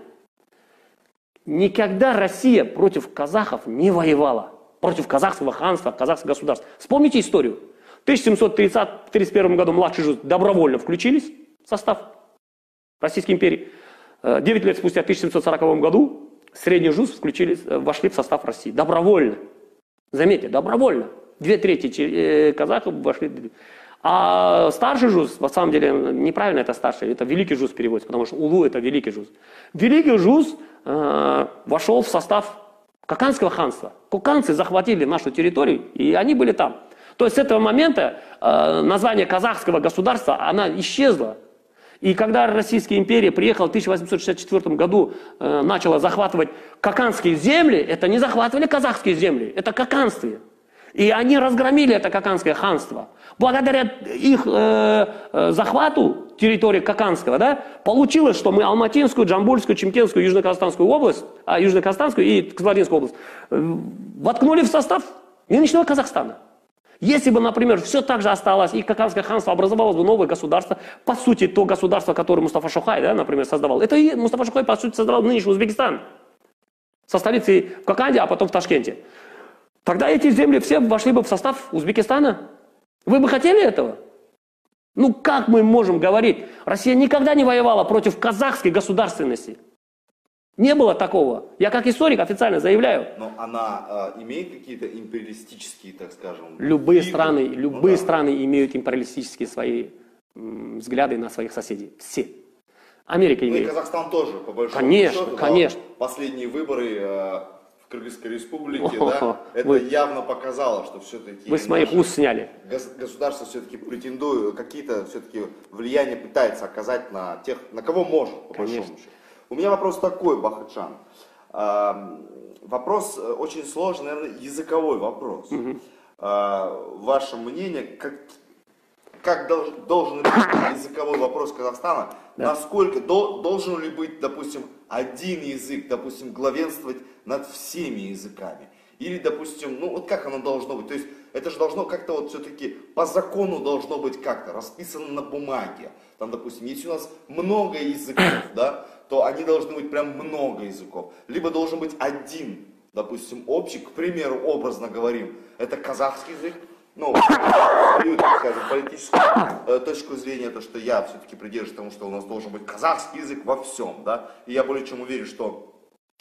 Никогда Россия против казахов не воевала. Против казахского ханства, казахского государства. Вспомните историю. В 1731 году младшие жуз добровольно включились в состав Российской империи. 9 лет спустя, в 1740 году, средний жуз вошли в состав России. Добровольно. Заметьте, добровольно. 2/3 казахов вошли. А старший жуз, на самом деле, неправильно это старший, это великий жуз переводится, потому что улу это великий жуз. Великий жуз вошел в состав Коканского ханства. Коканцы захватили нашу территорию, и они были там. То есть с этого момента название казахского государства, она исчезла. И когда Российская империя приехала в 1864 году, начала захватывать коканские земли, это не захватывали казахские земли, это коканские. И они разгромили это Каканское ханство. Благодаря их захвату территории Каканского, да, получилось, что мы Алматинскую, Джамбульскую, Чемкенскую, Южно-Казахстанскую область, Южно-Казахстанскую и Кызылординскую область воткнули в состав нынешнего Казахстана. Если бы, например, все так же осталось, и Каканское ханство образовалось бы новое государство, по сути, то государство, которое Мустафа Шухай, да, например, создавал, это и Мустафа Шухай, по сути, создавал нынешний Узбекистан со столицей в Каканде, а потом в Ташкенте. Тогда эти земли все вошли бы в состав Узбекистана. Вы бы хотели этого? Ну как мы можем говорить? Россия никогда не воевала против казахской государственности. Не было такого. Я как историк официально заявляю. Но она имеет какие-то империалистические, так скажем... Любые страны имеют империалистические свои взгляды на своих соседей. Все. Америка имеет. И Казахстан тоже, по большому счету. Конечно. Последние выборы в Кыргызской республике, да, это явно показало, что все-таки... Вы с моих уст сняли. Государство все-таки претендует, какие-то все-таки влияние пытается оказать на тех, на кого может, по большому счету. У меня вопрос такой, Бахытжан. Вопрос очень сложный, наверное, языковой вопрос. Ваше мнение, как должен быть языковой вопрос Казахстана? Да. Насколько должен ли быть, допустим, один язык, допустим, главенствовать над всеми языками? Или, допустим, ну вот как оно должно быть? То есть это же должно как-то вот все-таки по закону должно быть как-то расписано на бумаге. Там, допустим, если у нас много языков, да, то они должны быть прям много языков. Либо должен быть один, допустим, общий, к примеру, образно говорим, это казахский язык, ну, скажем, политическую точку зрения, то, что я все-таки придерживаюсь тому, что у нас должен быть казахский язык во всем, да, и я более чем уверен, что,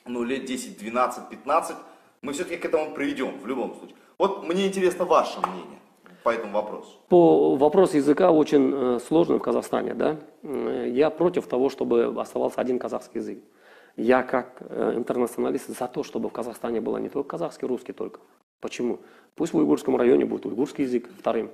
ну, лет 10, 12, 15 мы все-таки к этому приведем, в любом случае. Вот мне интересно ваше мнение по этому вопросу. По вопросу языка очень сложный в Казахстане, да? Я против того, чтобы оставался один казахский язык. Я как интернационалист за то, чтобы в Казахстане было не только казахский, русский только. Почему? Пусть в уйгурском районе будет уйгурский язык вторым.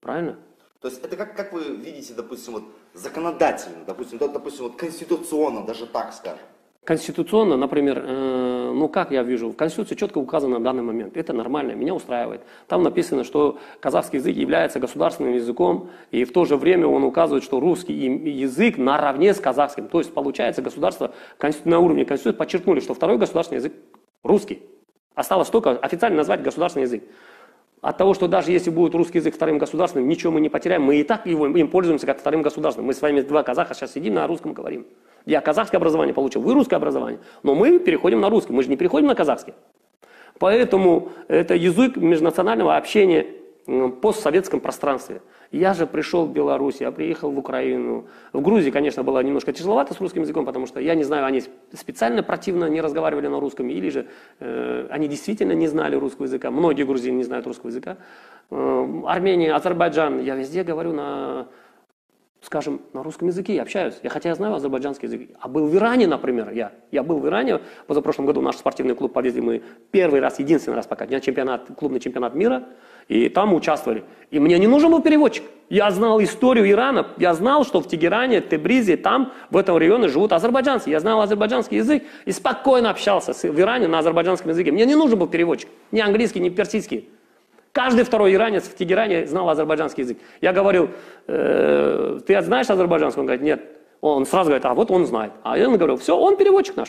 Правильно? То есть это как вы видите, допустим, вот законодательно, допустим, вот конституционно, даже так скажем. Конституционно, например, ну как я вижу, в Конституции четко указано на данный момент. Это нормально, меня устраивает. Там написано, что казахский язык является государственным языком, и в то же время он указывает, что русский язык наравне с казахским. То есть получается, государство на уровне Конституции подчеркнули, что второй государственный язык русский. Осталось только официально назвать государственный язык. От того, что даже если будет русский язык вторым государственным, ничего мы не потеряем, мы и так им пользуемся как вторым государственным. Мы с вами два казаха сейчас сидим на русском говорим. Я казахское образование получил, вы русское образование, но мы переходим на русский, мы же не переходим на казахский. Поэтому это язык межнационального общения в постсоветском пространстве. Я же пришел в Беларусь, я приехал в Украину. В Грузии, конечно, было немножко тяжеловато с русским языком, потому что, я не знаю, они специально противно не разговаривали на русском, или же они действительно не знали русского языка. Многие грузины не знают русского языка. Армения, Азербайджан, я везде говорю на... скажем, на русском языке я общаюсь. Хотя я знаю азербайджанский язык. А был в Иране, например, я. Я был в Иране позапрошлом году. Наш спортивный клуб повезли мы первый раз, единственный раз пока. У меня клубный чемпионат мира. И там участвовали. И мне не нужен был переводчик. Я знал историю Ирана. Я знал, что в Тегеране, Тебризе, там, в этом районе живут азербайджанцы. Я знал азербайджанский язык и спокойно общался в Иране на азербайджанском языке. Мне не нужен был переводчик. Ни английский, ни персидский. Каждый второй иранец в Тегеране знал азербайджанский язык. Я говорил, ты знаешь азербайджанский? Он говорит, нет. Он сразу говорит, а вот он знает. А я говорю, все, он переводчик наш.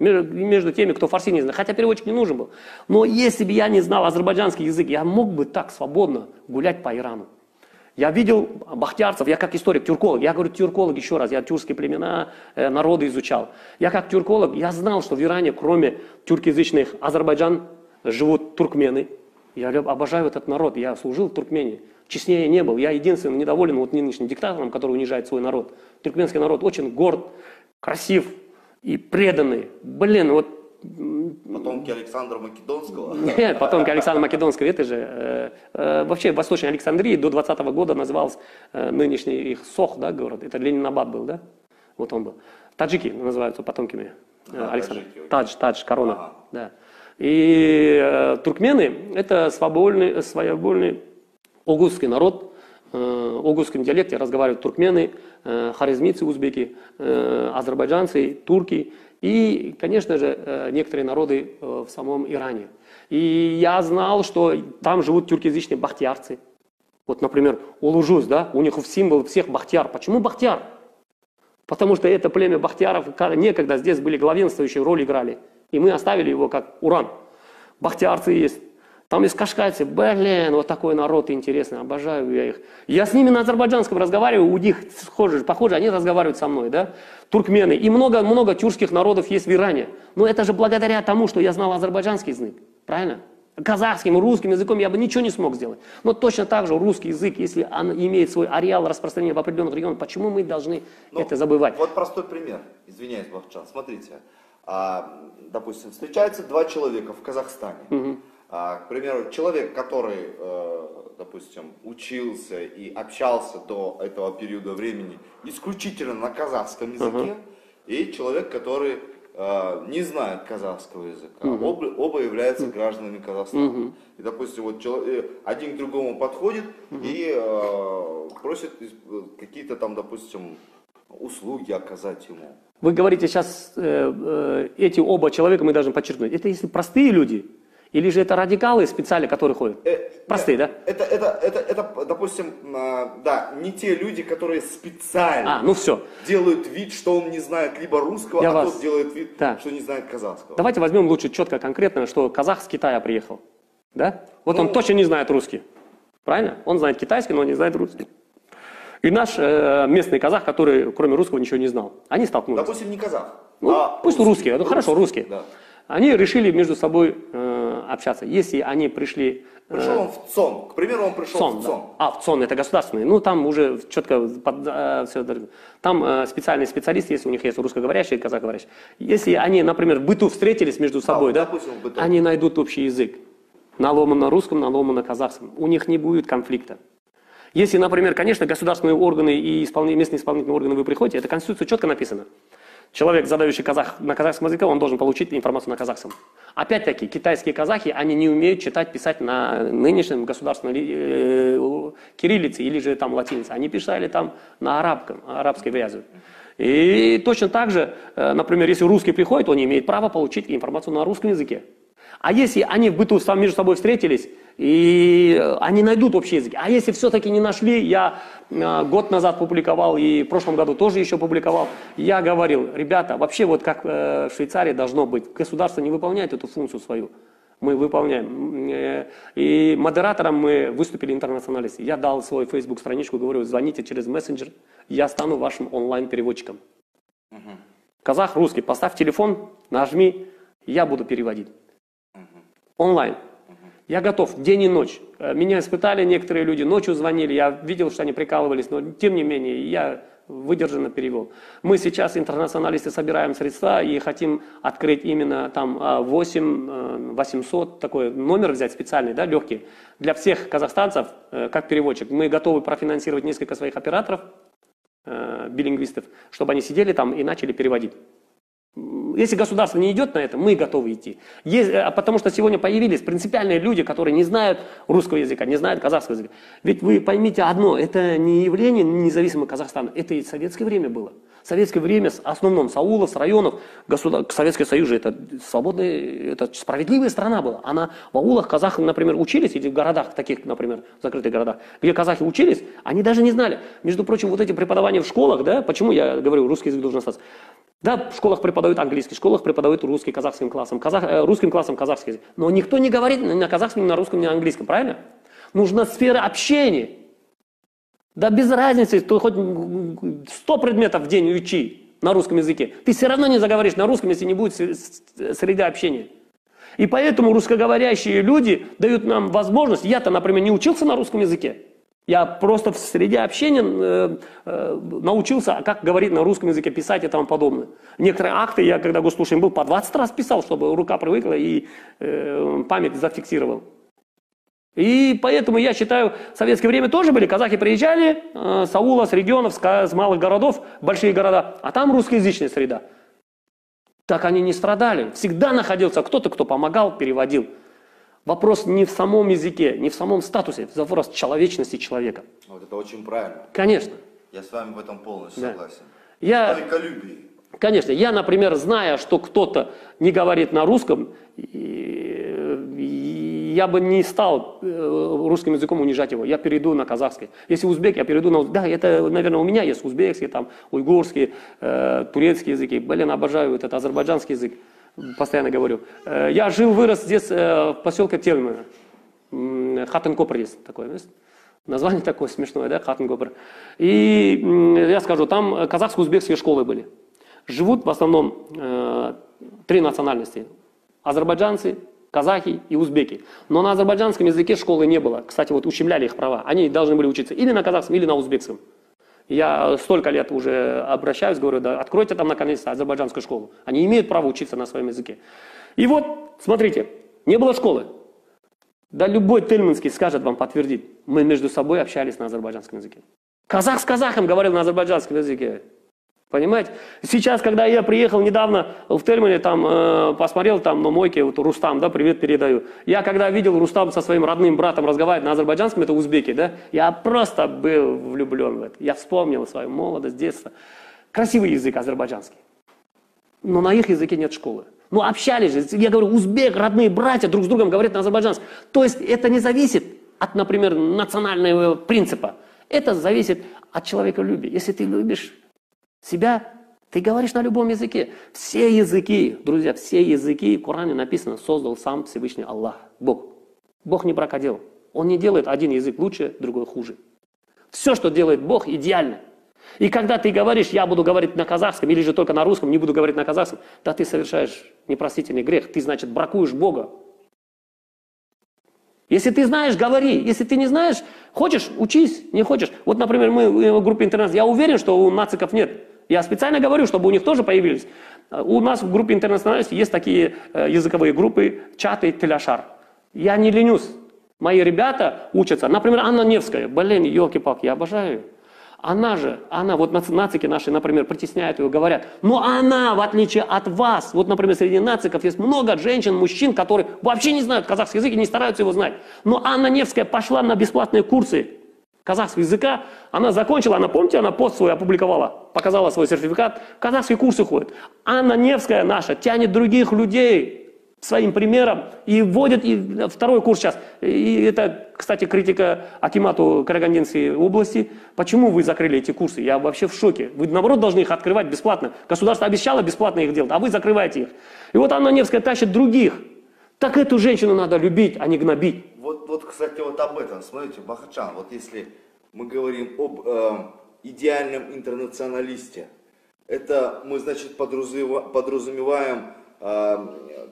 Между теми, кто фарси не знает. Хотя переводчик не нужен был. Но если бы я не знал азербайджанский язык, я мог бы так свободно гулять по Ирану. Я видел бахтиярцев, я как историк, тюрколог. Я говорю тюрколог еще раз, я тюркские племена, народы изучал. Я как тюрколог, я знал, что в Иране, кроме тюркоязычных азербайджан, живут туркмены. Я обожаю этот народ, я служил в Туркмении, честнее не был. Я единственный недоволен вот нынешним диктатором, который унижает свой народ. Туркменский народ очень горд, красив и преданный. Блин, вот... Потомки Александра Македонского? Нет, потомки Александра Македонского, это же... Вообще, в Восточной Александрии до 20-го года назывался нынешний их Сох, да, город. Это Ленинабад был, да? Вот он был. Таджики называются потомками Александра. Тадж, корона, да. И туркмены – это своевольный огузский народ. В огузском диалекте разговаривают туркмены, хорезмийцы, узбеки, азербайджанцы, турки и, конечно же, некоторые народы в самом Иране. И я знал, что там живут тюркоязычные бахтиярцы. Вот, например, улужуз, да, у них в символ всех бахтияр. Почему бахтияр? Потому что это племя бахтияров некогда здесь были главенствующие, роль играли. И мы оставили его как уран. Бахтиярцы есть. Там есть кашкайцы, блин, вот такой народ интересный, обожаю я их. Я с ними на азербайджанском разговариваю, у них схожи, похоже, они разговаривают со мной, да? Туркмены. И много-много тюркских народов есть в Иране. Но это же благодаря тому, что я знал азербайджанский язык, правильно? Казахским, русским языком я бы ничего не смог сделать. Но точно так же русский язык, если он имеет свой ареал распространения в определенных регионах, почему мы должны это забывать? Вот простой пример, извиняюсь, Бахытжан, смотрите. Допустим, встречаются два человека в Казахстане. Угу. К примеру, человек, который, допустим, учился и общался до этого периода времени исключительно на казахском языке, и человек, который не знает казахского языка, оба являются гражданами Казахстана. И, допустим, вот один к другому подходит и просит какие-то там, допустим, услуги оказать ему. Вы говорите сейчас, эти оба человека, мы должны подчеркнуть, это если простые люди. Или же это радикалы специально, которые ходят? Простые, да? Это, допустим, да, не те люди, которые специально делают вид, что он не знает либо русского, тот делает вид, что не знает казахского. Давайте возьмем лучше четко, конкретно, что казах с Китая приехал. Да? Вот он точно не знает русский. Правильно? Он знает китайский, но он не знает русский. И наш местный казах, который кроме русского ничего не знал. Они столкнулись. Допустим, не казах. Ну, пусть русский. Ну, хорошо, русский. Да. Они решили между собой общаться. Если они пришли... Пришел он в ЦОН. К примеру, он пришел в ЦОН. Да. В ЦОН это государственный. Ну, там уже четко... все, там специальные специалисты, если у них есть русскоговорящие и казахоговорящие. Если они, например, в быту встретились между собой, они найдут общий язык. На ломано-русском, на ломано-казахском. У них не будет конфликта. Если, например, конечно, государственные органы и местные исполнительные органы вы приходите, это Конституция четко написано. Человек, задающий на казахском языке, он должен получить информацию на казахском. Опять-таки, китайские казахи, они не умеют читать, писать на нынешнем государственном кириллице или же там латинице. Они писали там на арабской вязи. И точно так же, например, если русский приходит, он имеет право получить информацию на русском языке. А если они в быту между собой встретились, и они найдут общий язык. А если все-таки не нашли, я год назад публиковал, и в прошлом году тоже еще публиковал, я говорил, ребята, вообще вот как в Швейцарии должно быть, государство не выполняет эту функцию свою, мы выполняем. И модератором мы выступили интернационалисты. Я дал свою Facebook-страничку, говорю, звоните через мессенджер, я стану вашим онлайн-переводчиком. Казах, русский, поставь телефон, нажми, я буду переводить. Онлайн. Я готов день и ночь. Меня испытали некоторые люди, ночью звонили, я видел, что они прикалывались, но тем не менее я выдержанно перевел. Мы сейчас, интернационалисты, собираем средства и хотим открыть именно там 8800, такой номер взять специальный, да, легкий, для всех казахстанцев, как переводчик. Мы готовы профинансировать несколько своих операторов, билингвистов, чтобы они сидели там и начали переводить. Если государство не идет на это, мы готовы идти. Потому что сегодня появились принципиальные люди, которые не знают русского языка, не знают казахского языка. Ведь вы поймите одно, это не явление независимого Казахстана, это и советское время было. Советское время, в основном Саулов, с районов, Советский Союз же это свободная, это справедливая страна была. Она в аулах казахи, например, учились, или в городах таких, например, в закрытых городах, где казахи учились, они даже не знали. Между прочим, вот эти преподавания в школах, да, почему я говорю, русский язык должен остаться. Да, в школах преподают английский, в школах преподают русский казахским классом, русским классом казахский язык. Но никто не говорит ни на казахском, ни на русском, ни на английском, правильно? Нужна сфера общения. Да без разницы, ты хоть 100 предметов в день учи на русском языке. Ты все равно не заговоришь на русском, если не будет среды общения. И поэтому русскоговорящие люди дают нам возможность, я-то, например, не учился на русском языке. Я просто в среде общения научился, как говорить на русском языке, писать и тому подобное. Некоторые акты я, когда госслушаем был, по 20 раз писал, чтобы рука привыкла и память зафиксировал. И поэтому я считаю, в советское время тоже были, казахи приезжали с аула, с регионов, с малых городов, большие города, а там русскоязычная среда. Так они не страдали. Всегда находился кто-то, кто помогал, переводил. Вопрос не в самом языке, не в самом статусе, вопрос человечности человека. Вот это очень правильно. Конечно. Я с вами в этом полностью согласен. Человеколюбие. Конечно. Я, например, зная, что кто-то не говорит на русском, я бы не стал русским языком унижать его, я перейду на казахский. Если узбек, я перейду на узбек. Да, это, наверное, у меня есть узбекский, там, уйгурский, турецкий языки. Блин, обожаю этот азербайджанский язык, постоянно говорю. Я жил, вырос здесь в поселке Тельмы. Хатан-Копр есть такое место. Название такое смешное, да, Хатан-Копр. И я скажу, там казахско-узбекские школы были. Живут в основном три национальности. Азербайджанцы, казахи и узбеки. Но на азербайджанском языке школы не было. Кстати, вот ущемляли их права. Они должны были учиться или на казахском, или на узбекском. Я столько лет уже обращаюсь, говорю, да, откройте там наконец-то азербайджанскую школу. Они имеют право учиться на своем языке. И вот, смотрите, не было школы. Да любой тельманский скажет вам, подтвердит. Мы между собой общались на азербайджанском языке. Казах с казахом говорил на азербайджанском языке. Понимаете? Сейчас, когда я приехал недавно в Тельмане, там посмотрел, там на мойке, вот Рустам, да, привет передаю. Я когда видел Рустам со своим родным братом разговаривать на азербайджанском, это узбеки, да, я просто был влюблен в это. Я вспомнил свою молодость, детство. Красивый язык азербайджанский. Но на их языке нет школы. Ну общались же, я говорю, узбек, родные братья друг с другом говорят на азербайджанском. То есть это не зависит от, например, национального принципа. Это зависит от человеколюбия. Если ты любишь себя, ты говоришь на любом языке. Все языки, друзья, все языки, в Коране написано, создал сам Всевышний Аллах, Бог. Бог не бракодел. Он не делает один язык лучше, другой хуже. Все, что делает Бог, идеально. И когда ты говоришь, я буду говорить на казахском, или же только на русском, не буду говорить на казахском, да ты совершаешь непростительный грех. Ты, значит, бракуешь Бога. Если ты знаешь, говори. Если ты не знаешь, хочешь, учись, не хочешь. Вот, например, мы в группе интернет, я уверен, что у нациков нет. Я специально говорю, чтобы у них тоже появились. У нас в группе интернациональности есть такие языковые группы, чаты, теляшар. Я не ленюсь. Мои ребята учатся. Например, Анна Невская. Блин, елки-палки, я обожаю ее. Она же, вот нацики наши, например, притесняют ее, говорят. Но она, в отличие от вас, вот, например, среди нациков есть много женщин, мужчин, которые вообще не знают казахский язык и не стараются его знать. Но Анна Невская пошла на бесплатные курсы казахского языка, она закончила, помните, она пост свой опубликовала, показала свой сертификат, казахские курсы ходят. Анна Невская наша тянет других людей своим примером и вводит и второй курс сейчас. И это, кстати, критика акимату Карагандинской области. Почему вы закрыли эти курсы? Я вообще в шоке. Вы, наоборот, должны их открывать бесплатно. Государство обещало бесплатно их делать, а вы закрываете их. И вот Анна Невская тащит других. Так эту женщину надо любить, а не гнобить. Вот, кстати, вот об этом. Смотрите, Бахытжан, вот если мы говорим об идеальном интернационалисте, это мы, значит, подразумеваем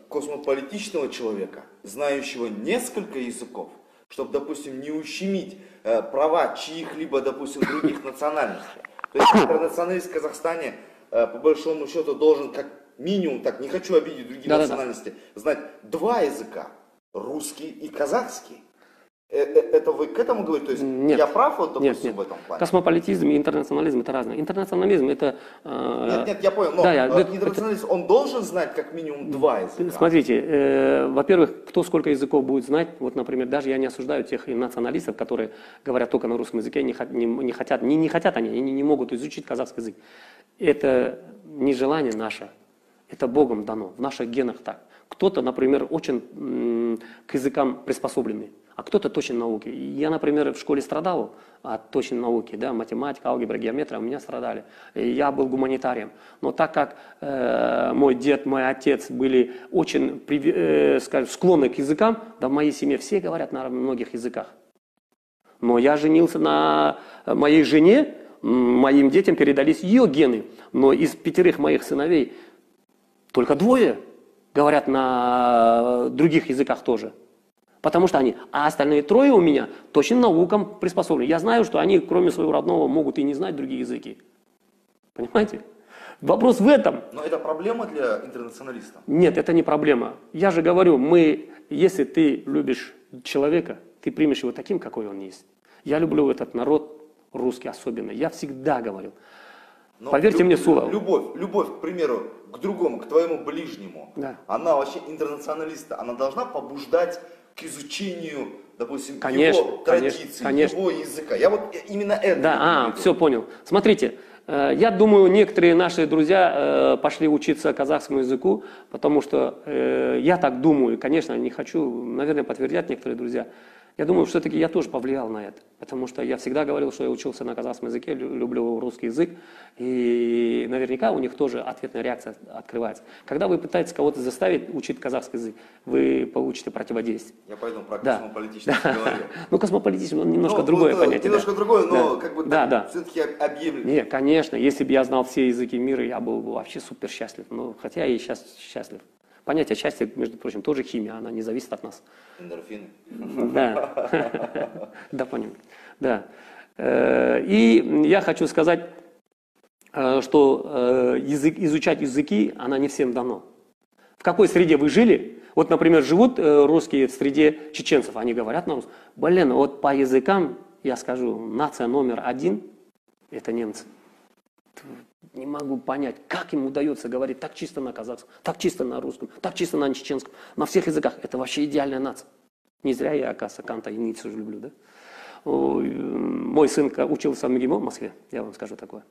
космополитичного человека, знающего несколько языков, чтобы, допустим, не ущемить права чьих-либо, допустим, других национальностей. То есть интернационалист в Казахстане, по большому счету, должен как минимум, так, не хочу обидеть другие национальности, знать два языка. Русский и казахский. Это вы к этому говорите? То есть нет, я прав, вот, допустим, нет. В этом плане? Космополитизм и интернационализм это разное. Интернационализм это... Нет, я понял, но да, интернационализм, он должен знать как минимум два языка. Смотрите, во-первых, кто сколько языков будет знать, вот, например, даже я не осуждаю тех националистов, которые говорят только на русском языке, не хотят, они не могут изучить казахский язык. Это не желание наше, это Богом дано, в наших генах так. Кто-то, например, очень к языкам приспособленный, а кто-то точен науки. Я, например, в школе страдал от точной науки, да, математика, алгебра, геометрия, у меня страдали. Я был гуманитарием. Но так как мой дед, мой отец были очень, скажем, склонны к языкам, да, в моей семье все говорят на многих языках. Но я женился на моей жене, моим детям передались ее гены. Но из 5 моих сыновей только 2 говорят на других языках тоже. Потому что они... А остальные 3 у меня точно наукам приспособлены. Я знаю, что они, кроме своего родного, могут и не знать другие языки. Понимаете? Вопрос в этом. Но это проблема для интернационалистов? Нет, это не проблема. Я же говорю, если ты любишь человека, ты примешь его таким, какой он есть. Я люблю этот народ русский особенно. Я всегда говорил. Но поверьте мне, Сула. Любовь, к примеру, к другому, к твоему ближнему, да, она вообще интернационалист, она должна побуждать к изучению, допустим, конечно, его традиций, конечно, его языка. Я вот именно это. Да, все понял. Смотрите, Я думаю, некоторые наши друзья пошли учиться казахскому языку, потому что я так думаю, конечно, не хочу, наверное, подтвердят некоторые друзья. Я думаю, все-таки я тоже повлиял на это, потому что я всегда говорил, что я учился на казахском языке, люблю русский язык, и наверняка у них тоже ответная реакция открывается. Когда вы пытаетесь кого-то заставить учить казахский язык, вы получите противодействие. Я поэтому про космополитичность говорю. Ну, космополитичность, немножко другое понятие. Немножко другое, но как бы все-таки объявлено. Нет, конечно, если бы я знал все языки мира, я был бы вообще супер счастлив, хотя я и сейчас счастлив. Понятие счастья, между прочим, тоже химия, она не зависит от нас. Эндорфины. Да, да, понял. Да. И я хочу сказать, что изучать языки, она не всем дано. В какой среде вы жили? Вот, например, живут русские в среде чеченцев, они говорят на русском. Блин, вот по языкам, я скажу, нация номер один – это немцы. Не могу понять, как им удается говорить так чисто на казахском, так чисто на русском, так чисто на чеченском, на всех языках. Это вообще идеальная нация. Не зря я Канта и Ницше люблю, да? Мой сын учился в МГИМО в Москве, я вам скажу такое.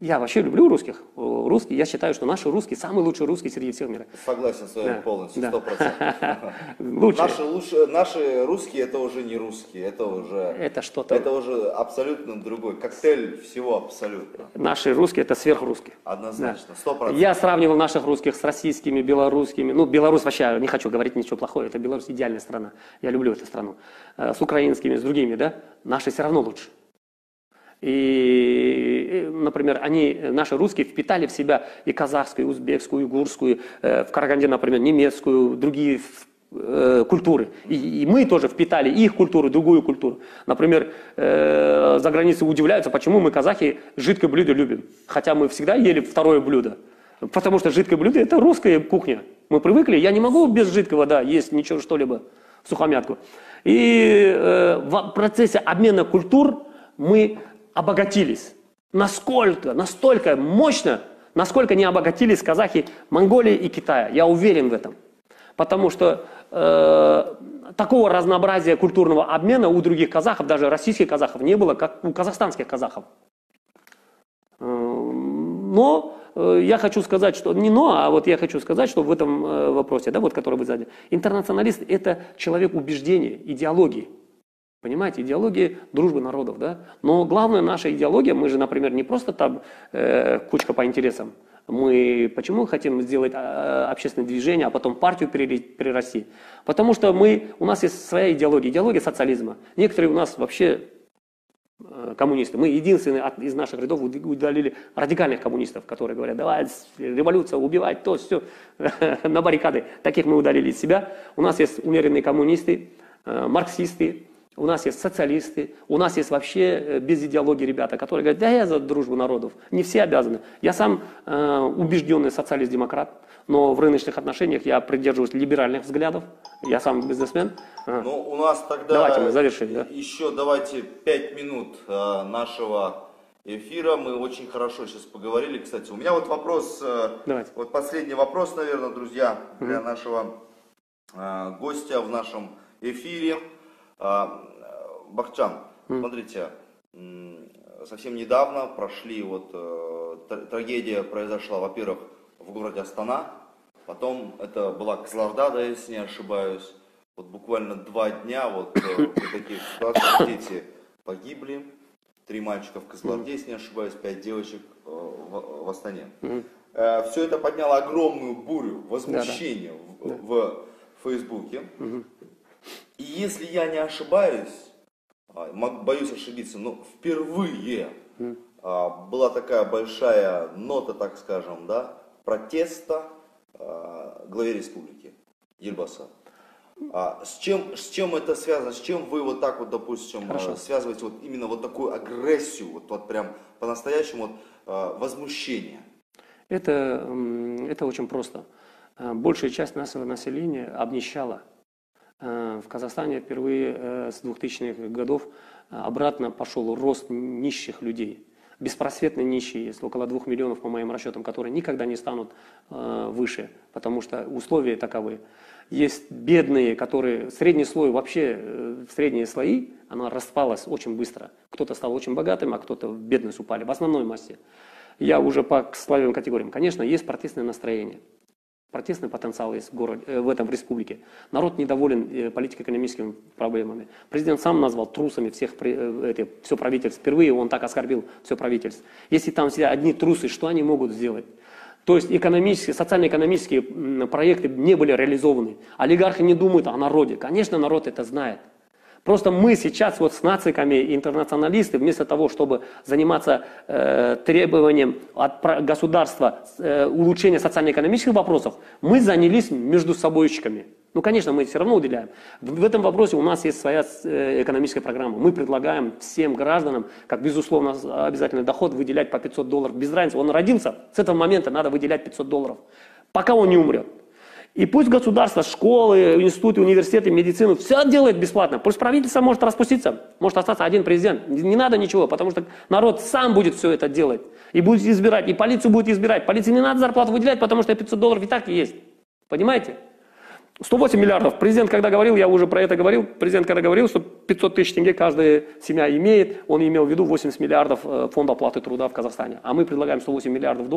Я вообще люблю русских. Русские, я считаю, что наши русские самый лучший русский среди всего мира. Согласен с вами полностью, 100%. Наши русские это уже не русские, это уже что-то. Это уже абсолютно другой коктейль всего абсолютно. Наши русские это сверхрусские. Однозначно, 100%. Я сравнивал наших русских с российскими, белорусскими. Ну, Беларусь вообще не хочу говорить ничего плохого. Это Беларусь идеальная страна. Я люблю эту страну. С украинскими, с другими, да? Наши все равно лучше. И, например, наши русские впитали в себя и казахскую, и узбекскую, и уйгурскую, в Караганде, например, немецкую, другие культуры. И мы тоже впитали их культуру, другую культуру. Например, за границей удивляются, почему мы, казахи, жидкое блюдо любим. Хотя мы всегда ели второе блюдо. Потому что жидкое блюдо – это русская кухня. Мы привыкли, я не могу без жидкого есть ничего что-либо, сухомятку. И в процессе обмена культур мы обогатились. Настолько мощно, насколько не обогатились казахи Монголии и Китая. Я уверен в этом. Потому что такого разнообразия культурного обмена у других казахов, даже российских казахов, не было, как у казахстанских казахов. Но я хочу сказать, что я хочу сказать, что в этом вопросе, да, вот который вы задали, интернационалист – это человек убеждения, идеологии. Понимаете, идеология дружбы народов, да? Но главная наша идеология, мы же, например, не просто там кучка по интересам. Мы почему хотим сделать общественное движение, а потом партию перерасти? Потому что у нас есть своя идеология, идеология социализма. Некоторые у нас вообще коммунисты. Мы единственные из наших рядов удалили радикальных коммунистов, которые говорят, давай, революция, убивать, то, все, на баррикады. Таких мы удалили из себя. У нас есть умеренные коммунисты, марксисты. У нас есть социалисты, у нас есть вообще без идеологии ребята, которые говорят, да я за дружбу народов, не все обязаны. Я сам убежденный социалист-демократ, но в рыночных отношениях я придерживаюсь либеральных взглядов, я сам бизнесмен. Ну, у нас тогда давайте мы завершим, да? Еще давайте 5 минут нашего эфира, мы очень хорошо сейчас поговорили. Кстати, у меня вот вопрос, вот последний вопрос, наверное, друзья, для нашего гостя в нашем эфире. Бахытжан, смотрите, совсем недавно трагедия произошла, во-первых, в городе Астана, потом это была Кызылорда, да, если не ошибаюсь, вот буквально 2 дня в таких ситуациях дети погибли, 3 мальчика в Кызылорде, если не ошибаюсь, 5 девочек в Астане. Все это подняло огромную бурю возмущения в Фейсбуке. И если я не ошибаюсь, боюсь ошибиться, но впервые была такая большая нота, так скажем, да, протеста главе республики Елбаса. С чем это связано? С чем вы вот так вот, допустим, связываете вот именно вот такую агрессию, вот прям по-настоящему возмущение? Это очень просто. Большая часть нашего населения обнищала. В Казахстане впервые с 2000-х годов обратно пошел рост нищих людей. беспросветно нищие есть, около 2 миллионов, по моим расчетам, которые никогда не станут выше, потому что условия таковы. Есть бедные, которые средний слой, вообще средние слои, она распалась очень быстро. Кто-то стал очень богатым, а кто-то в бедность упали, в основной массе. Я уже по слоевым категориям. Конечно, есть протестное настроение. Протестный потенциал есть в городе, в республике. Народ недоволен политико-экономическими проблемами. Президент сам назвал трусами все правительство. Впервые он так оскорбил все правительство. Если там все одни трусы, что они могут сделать? То есть экономические, социально-экономические проекты не были реализованы. Олигархи не думают о народе. Конечно, народ это знает. Просто мы сейчас вот с нациками, интернационалисты, вместо того, чтобы заниматься требованием от государства улучшения социально-экономических вопросов, мы занялись между собойщиками. Ну, конечно, мы все равно уделяем. В этом вопросе у нас есть своя экономическая программа. Мы предлагаем всем гражданам, как безусловно обязательный доход, выделять по $500. Без разницы, он родился, с этого момента надо выделять $500, пока он не умрет. И пусть государство, школы, институты, университеты, медицину, все делает бесплатно. Пусть правительство может распуститься, может остаться один президент. Не надо ничего, потому что народ сам будет все это делать. И будет избирать, и полицию будет избирать. Полиции не надо зарплату выделять, потому что $500 и так и есть. Понимаете? 108 миллиардов. Президент, когда говорил, я уже про это говорил, президент, когда говорил, что 500 тысяч тенге каждая семья имеет, он имел в виду 80 миллиардов фонда оплаты труда в Казахстане. А мы предлагаем $108 миллиардов.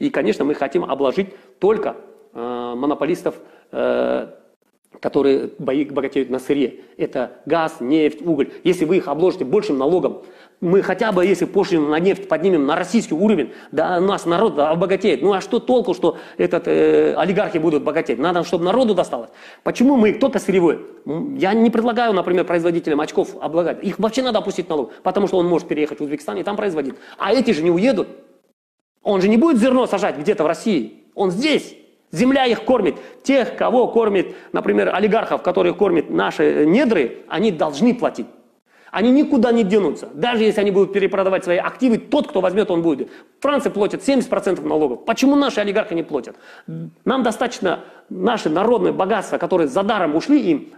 И, конечно, мы хотим обложить только монополистов, которые богатеют на сырье. Это газ, нефть, уголь. Если вы их обложите большим налогом, мы хотя бы, если пошлину на нефть поднимем на российский уровень, да у нас народ обогатеет. Ну а что толку, что олигархи будут богатеть? Надо, чтобы народу досталось. Почему мы только сырьевой? Я не предлагаю, например, производителям очков облагать. Их вообще надо опустить налог, потому что он может переехать в Узбекистан и там производить. А эти же не уедут. Он же не будет зерно сажать где-то в России. Он здесь. Земля их кормит. Тех, кого кормит, например, олигархов, которых кормит наши недры, они должны платить. Они никуда не денутся. Даже если они будут перепродавать свои активы, тот, кто возьмет, он будет. Франция платит 70% налогов. Почему наши олигархи не платят? Нам достаточно наши народные богатства, которые за даром ушли им,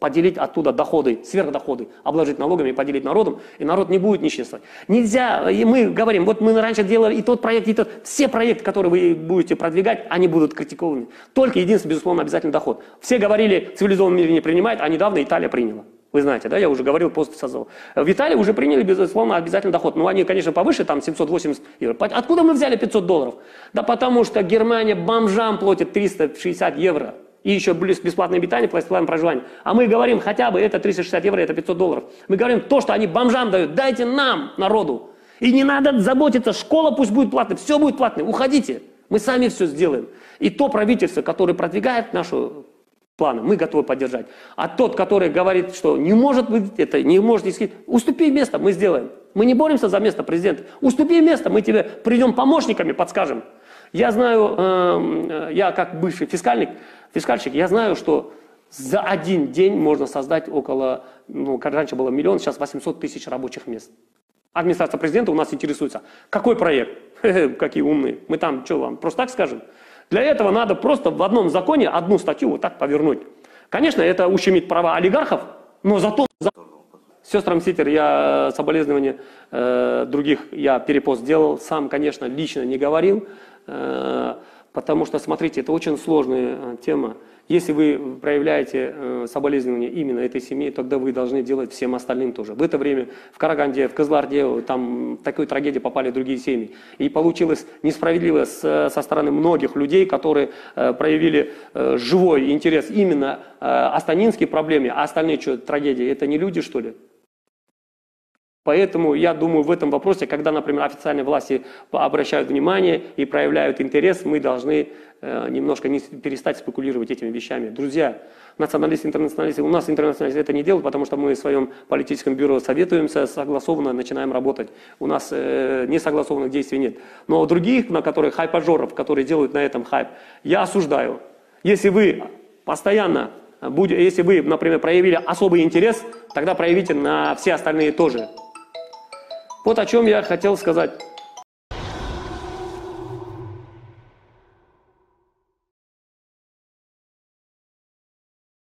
поделить оттуда доходы, сверхдоходы, обложить налогами, поделить народом, и народ не будет нищенствовать. Нельзя, и мы говорим, вот мы раньше делали и тот проект, и тот. Все проекты, которые вы будете продвигать, они будут критикованы. Только единственный, безусловно, обязательный доход. Все говорили, цивилизованный мир не принимает, а недавно Италия приняла. Вы знаете, да, я уже говорил после созыва. В Италии уже приняли, безусловно, обязательный доход. Ну, они, конечно, повыше, там 780 евро. Откуда мы взяли $500? Да потому что Германия бомжам платит 360 евро. И еще бесплатное питание, бесплатное проживание. А мы говорим, хотя бы это 360 евро, это $500. Мы говорим, то, что они бомжам дают, дайте нам, народу. И не надо заботиться, школа пусть будет платной, все будет платное, уходите. Мы сами все сделаем. И то правительство, которое продвигает нашу планы, мы готовы поддержать. А тот, который говорит, что не может быть, это не может искать, уступи место, мы сделаем. Мы не боремся за место президента. Уступи место, мы тебе придем помощниками, подскажем. Я знаю, я как бывший фискальщик, я знаю, что за один день можно создать около, ну, как раньше было миллион, сейчас 800 тысяч рабочих мест. Администрация президента у нас интересуется. Какой проект? Какие умные. Мы там, что вам, просто так скажем? Для этого надо просто в одном законе одну статью вот так повернуть. Конечно, это ущемит права олигархов, но зато... Сестрам Ситер я соболезнования других, я перепост делал, сам, конечно, лично не говорил, потому что, смотрите, это очень сложная тема. Если вы проявляете соболезнования именно этой семье, тогда вы должны делать всем остальным тоже. В это время в Караганде, в Кызыларде, там в такой трагедии попали другие семьи. И получилось несправедливо со стороны многих людей, которые проявили живой интерес именно астанинские проблемы, а остальные что, трагедии, это не люди, что ли? Поэтому я думаю, в этом вопросе, когда, например, официальные власти обращают внимание и проявляют интерес, мы должны немножко не перестать спекулировать этими вещами. Друзья, националисты, интернационалисты, у нас интернационалисты это не делают, потому что мы в своем политическом бюро советуемся, согласованно начинаем работать. У нас несогласованных действий нет. Но других, на которых хайпажоров, которые делают на этом хайп, я осуждаю. Если вы постоянно, если вы, например, проявили особый интерес, тогда проявите на все остальные тоже. Вот о чем я хотел сказать.